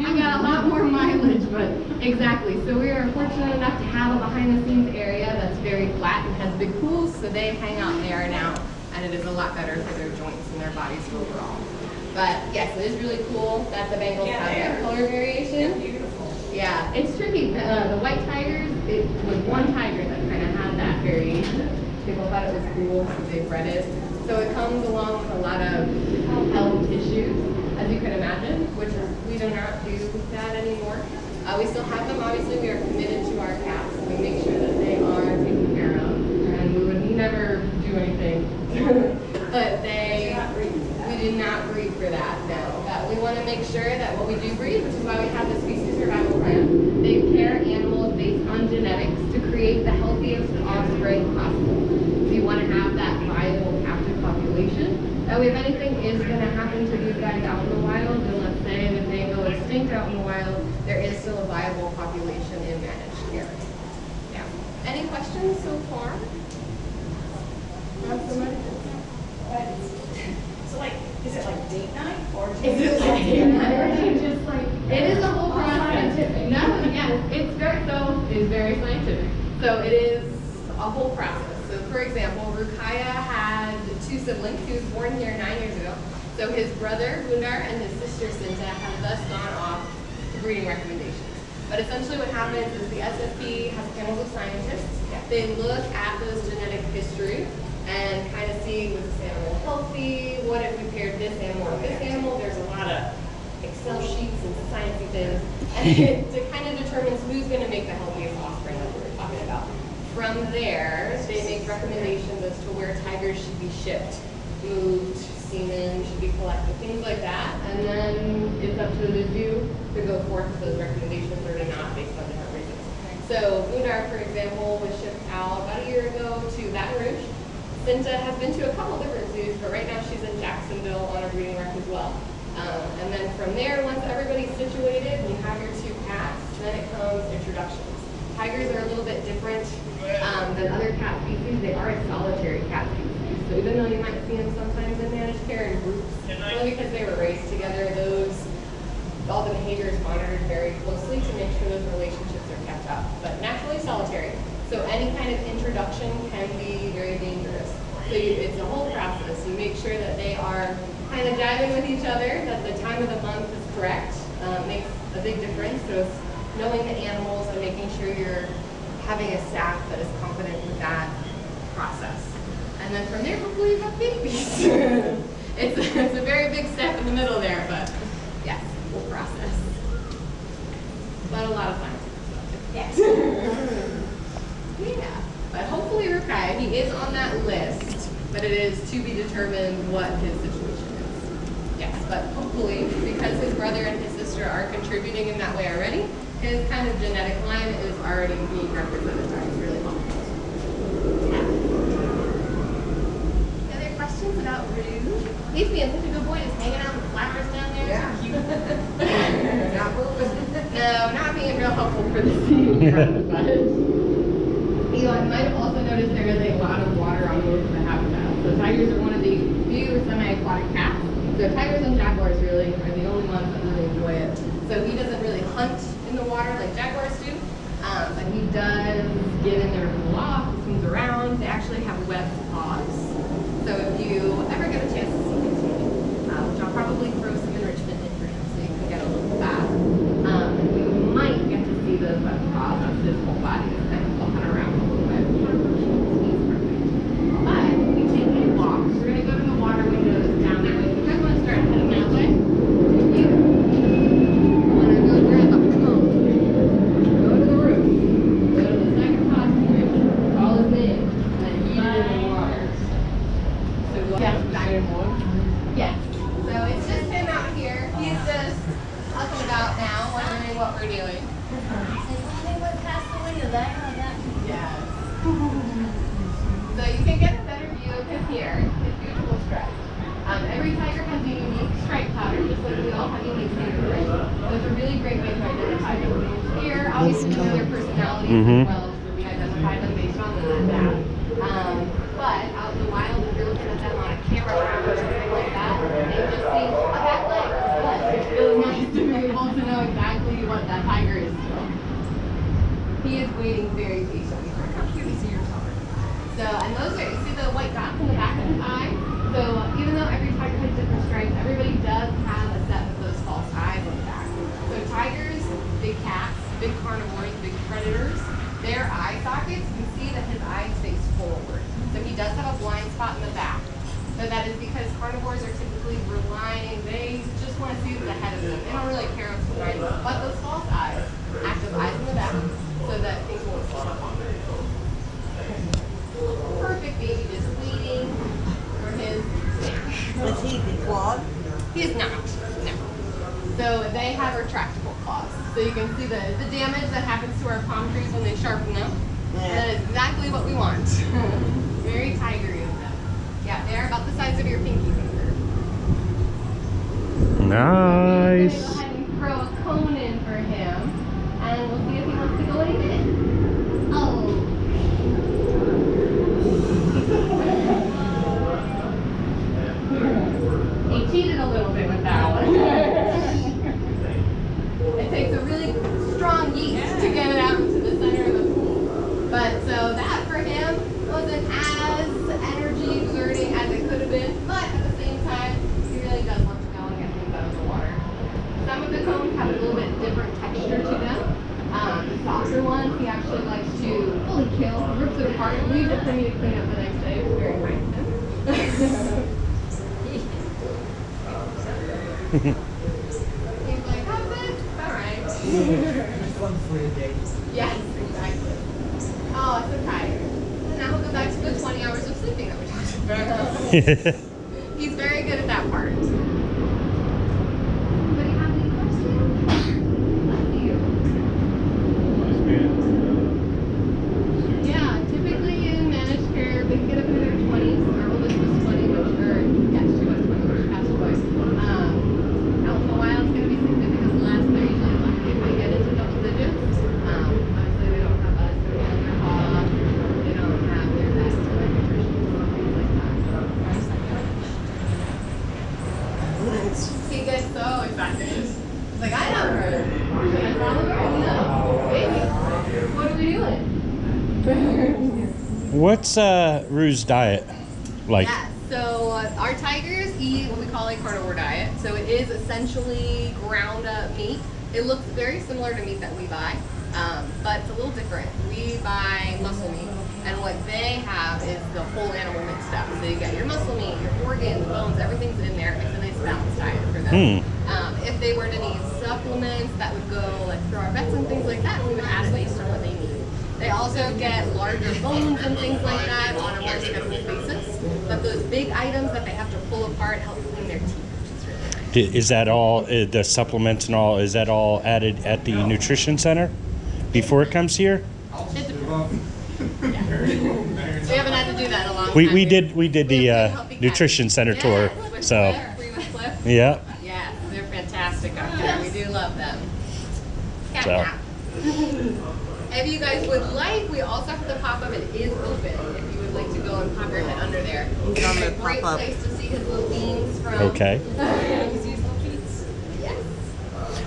I got a lot more mileage, but exactly. So we are fortunate enough to have a behind the scenes area that's very flat and has big pools, so they hang out there now, and it is a lot better for their joints and their bodies overall. But yes, it is really cool that the Bengals have that color variation. They're beautiful. Yeah, it's tricky. The white tigers, it was one tiger that kind of had that variation. People thought it was cool, so they bred it. So it comes along with a lot of health issues, as you can imagine, which is, we do not do that anymore. We still have them, obviously. We are committed to our cats, and we make sure that they are taken care of, and we would never do anything. But we do not breed for that, no. But we want to make sure that what we do breed, which is why we have the species survival plan, they pair animals based on genetics to create the healthiest offspring possible. So you want to have that viable captive population. That way, if anything is going to happen to these guys out in the wild, and let's say that they go extinct out in the wild, there is still a viable population in managed care. Yeah. Any questions so far? Not so much. So, like, is it like date night, or is it like date night, or do you just like? It is a whole process. No, yes, it's very very scientific. So it is a whole process. So for example, Rukaya had two siblings. He was born here 9 years ago. So his brother, Wundar, and his sister, Cinta, have thus gone off the breeding recommendations. But essentially what happens is the SSP has a panel of scientists. They look at those genetic history and kind of see, was this animal healthy? What if we paired this animal with this animal? There's a lot of Excel sheets and sciencey things. And it kind of determines who's going to make the healthiest offspring that we were talking about. From there, they make recommendations as to where tigers should be shipped, moved, semen should be collected, things like that. And then it's up to the zoo to go forth with those recommendations or to not, based on different reasons. So Lunar, for example, was shipped out about a year ago to Baton Rouge. Cinta has been to a couple different zoos, but right now she's in Jacksonville on a breeding rec as well. And then from there, once everybody's situated and you have your two cats, then it comes introductions. Tigers are a little bit different than other cat species. They are a solitary cat species. So even though you might see them sometimes in managed care in groups, only because they were raised together, all the behavior is monitored very closely to make sure those relationships are kept up. But naturally solitary. So any kind of introduction can be very dangerous. So it's a whole process. You make sure that they are kind of jiving with each other, that the time of the month is correct, makes a big difference. So it's knowing the animals and making sure you're having a staff that is confident with that process. And then from there, hopefully you have babies. It's a very big step in the middle there, but yes, whole process. But a lot of fun. Yes. Yeah, but hopefully Rukaya, he is on that list, but it is to be determined what his situation is. Yes, but hopefully, because his brother and his sister are contributing in that way already, his kind of genetic line is already being represented. It's really helpful. Yeah. Other questions about Rue? He's being such a good boy, just hanging out with the flappers down there. Yeah. So cute. Not moving. No, not being real helpful for the scene. You might have also noticed there is a lot of water on most of the habitat. So tigers are one of the few semi-aquatic cats. So tigers and jaguars really are the only ones that really enjoy it. So he doesn't really hunt in the water like jaguars do, but he does get in there and pull off, swims around. They actually have webbed paws. So if you ever get a chance to see his feet, which I'll probably throw some enrichment in for him so you can get a little bath, and we might get to see those webbed paws on his whole body. Yeah. So it's just him out here. He's just up and about now, wondering what we're doing. They went past the window. Yes. So you can get a better view of him here. His beautiful stripes. Every tiger has a unique stripe pattern, just like we all have unique flavors. So it's a really great way to identify them. Here, obviously, we know their personalities as well. Waiting very patiently for how cute these ears are. So, and those are, you see the white dots in the back of his eye? So, even though every tiger has different stripes, everybody does have a set of those false eyes on the back. So, tigers, big cats, big carnivores, big predators, their eye sockets, you can see that his eyes face forward. So, he does have a blind spot in the back. So, that is because carnivores are typically relying, they just want to see what's ahead of them. They don't really care what's behind them. But those false eyes, active eyes in the back, so that things won't fall on them. Perfect baby, just waiting for his snake. Was he the clawed? He is not, no. So they have retractable claws. So you can see the damage that happens to our palm trees when they sharpen them. Yeah. That is exactly what we want. Very tigery of them. Yeah, they're about the size of your pinky finger. Nice. So go ahead and throw a cone in for him. And we'll see if he wants to go any minute. Oh. He cheated a little bit with that one. It takes a really strong yeet to get it out into the center of the pool. But so that for him wasn't as energy exerting as it could have been. But at the same time, he really does want to go and get things out of the water. Some of the cones have a little bit different texture to them. The softer ones, he actually likes to fully kill, rips it apart, leave it for me to clean up the next day. It was very kind of him. He's like, how's this? Alright. Just one for a day. Yes, exactly. Oh, so tired. And now he'll go back to the 20 hours of sleeping that we talked about. He's very good at that part. What's Rue's diet like? Yeah, so our tigers eat what we call a carnivore diet. So it is essentially ground up meat. It looks very similar to meat that we buy, but it's a little different. We buy muscle meat, and what they have is the whole animal mixed up. So you get your muscle meat, your organs, bones, everything's in there. It's a nice balanced diet for them. If they were to need supplements, that would go like through our vets and things like that, and we would add it based on what they need. They also get larger bones and things like that on a more scheduled basis. But those big items that they have to pull apart help clean their teeth, which is really nice. Is that all, the supplements and all, is that all added at the nutrition center before it comes here? It depends. Yeah. We haven't had to do that in a long time. We did the nutrition center tour. So. Cliff. Yeah. Yeah, they're fantastic out there. We do love them. Yeah. So. If you guys would like, we also have the pop-up. It is open if you would like to go and pop your head under there. It's a great place to see his little beans from. Okay. Yes.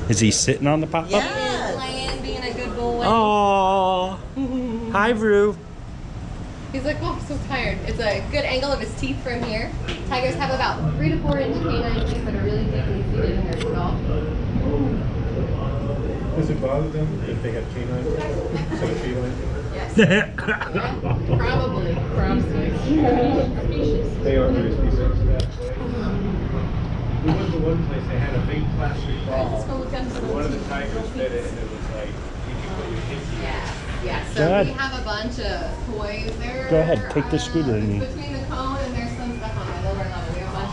Is he sitting on the pop-up? Yes. Playing, being a good boy. Oh. Hi, Rue. He's like, oh, I'm so tired. It's a good angle of his teeth from here. Tigers have about 3 to 4 inch canine teeth that are really deeply seated in their skull. Does it bother them if they have canines instead of felines? Yes. Probably. Probably. They are very specious. We went to one place, they had a big plastic ball. One of the tigers fed it and it was like, you can put your pinky in. Yeah, so we have a bunch of toys there. Go ahead, take the scooter. Between the cone and there's some stuff on the lower level. We have a bunch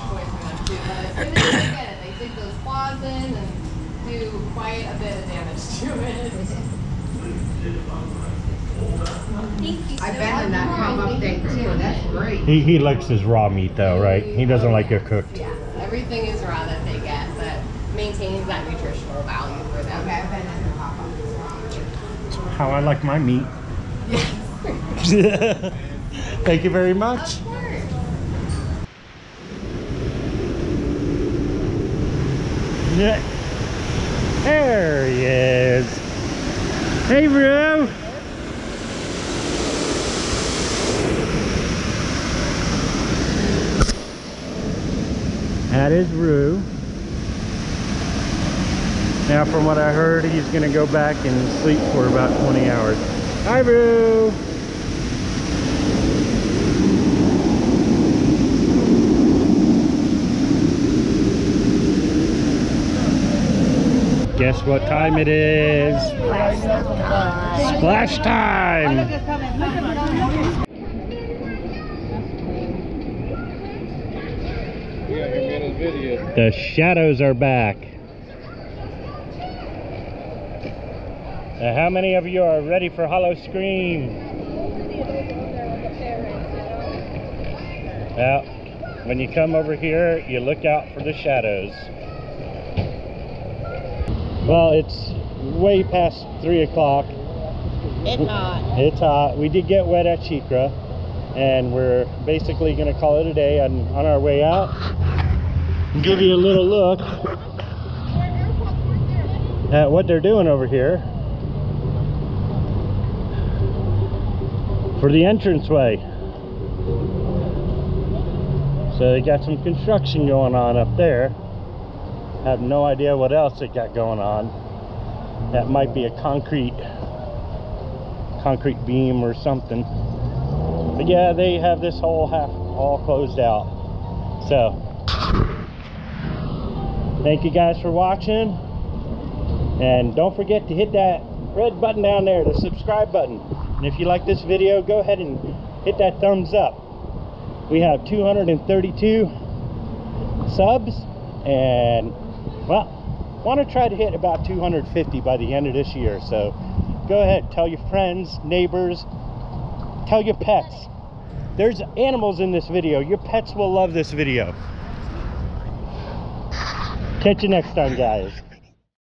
I've been in that pop-up thing too. That's great. He likes his raw meat though, right? He doesn't like it cooked. Yeah, everything is raw that they get, but maintains that nutritional value for them. Okay, I've been in the pop-up as well. That's how I like my meat. Yes. Thank you very much. Of course. Yeah. There he is. Hey, bro. That is Rue. Now from what I heard, he's gonna go back and sleep for about 20 hours. Hi, Rue! Guess what time it is? Splash time! Splash time! The shadows are back. Now, how many of you are ready for Howl-O-Scream? Now, when you come over here, you look out for the shadows. Well, it's way past 3 o'clock. It's hot. It's hot. We did get wet at Sheikra, and we're basically going to call it a day on our way out. Give you a little look at what they're doing over here for the entranceway. So they got some construction going on up there. I have no idea what else they got going on. That might be a concrete beam or something. But yeah, they have this whole half all closed out. So thank you guys for watching, and don't forget to hit that red button down there, the subscribe button. And if you like this video, go ahead and hit that thumbs up. We have 232 subs, and well, want to try to hit about 250 by the end of this year. So go ahead, tell your friends, neighbors, tell your pets. There's animals in this video. Your pets will love this video. Catch you next time, guys.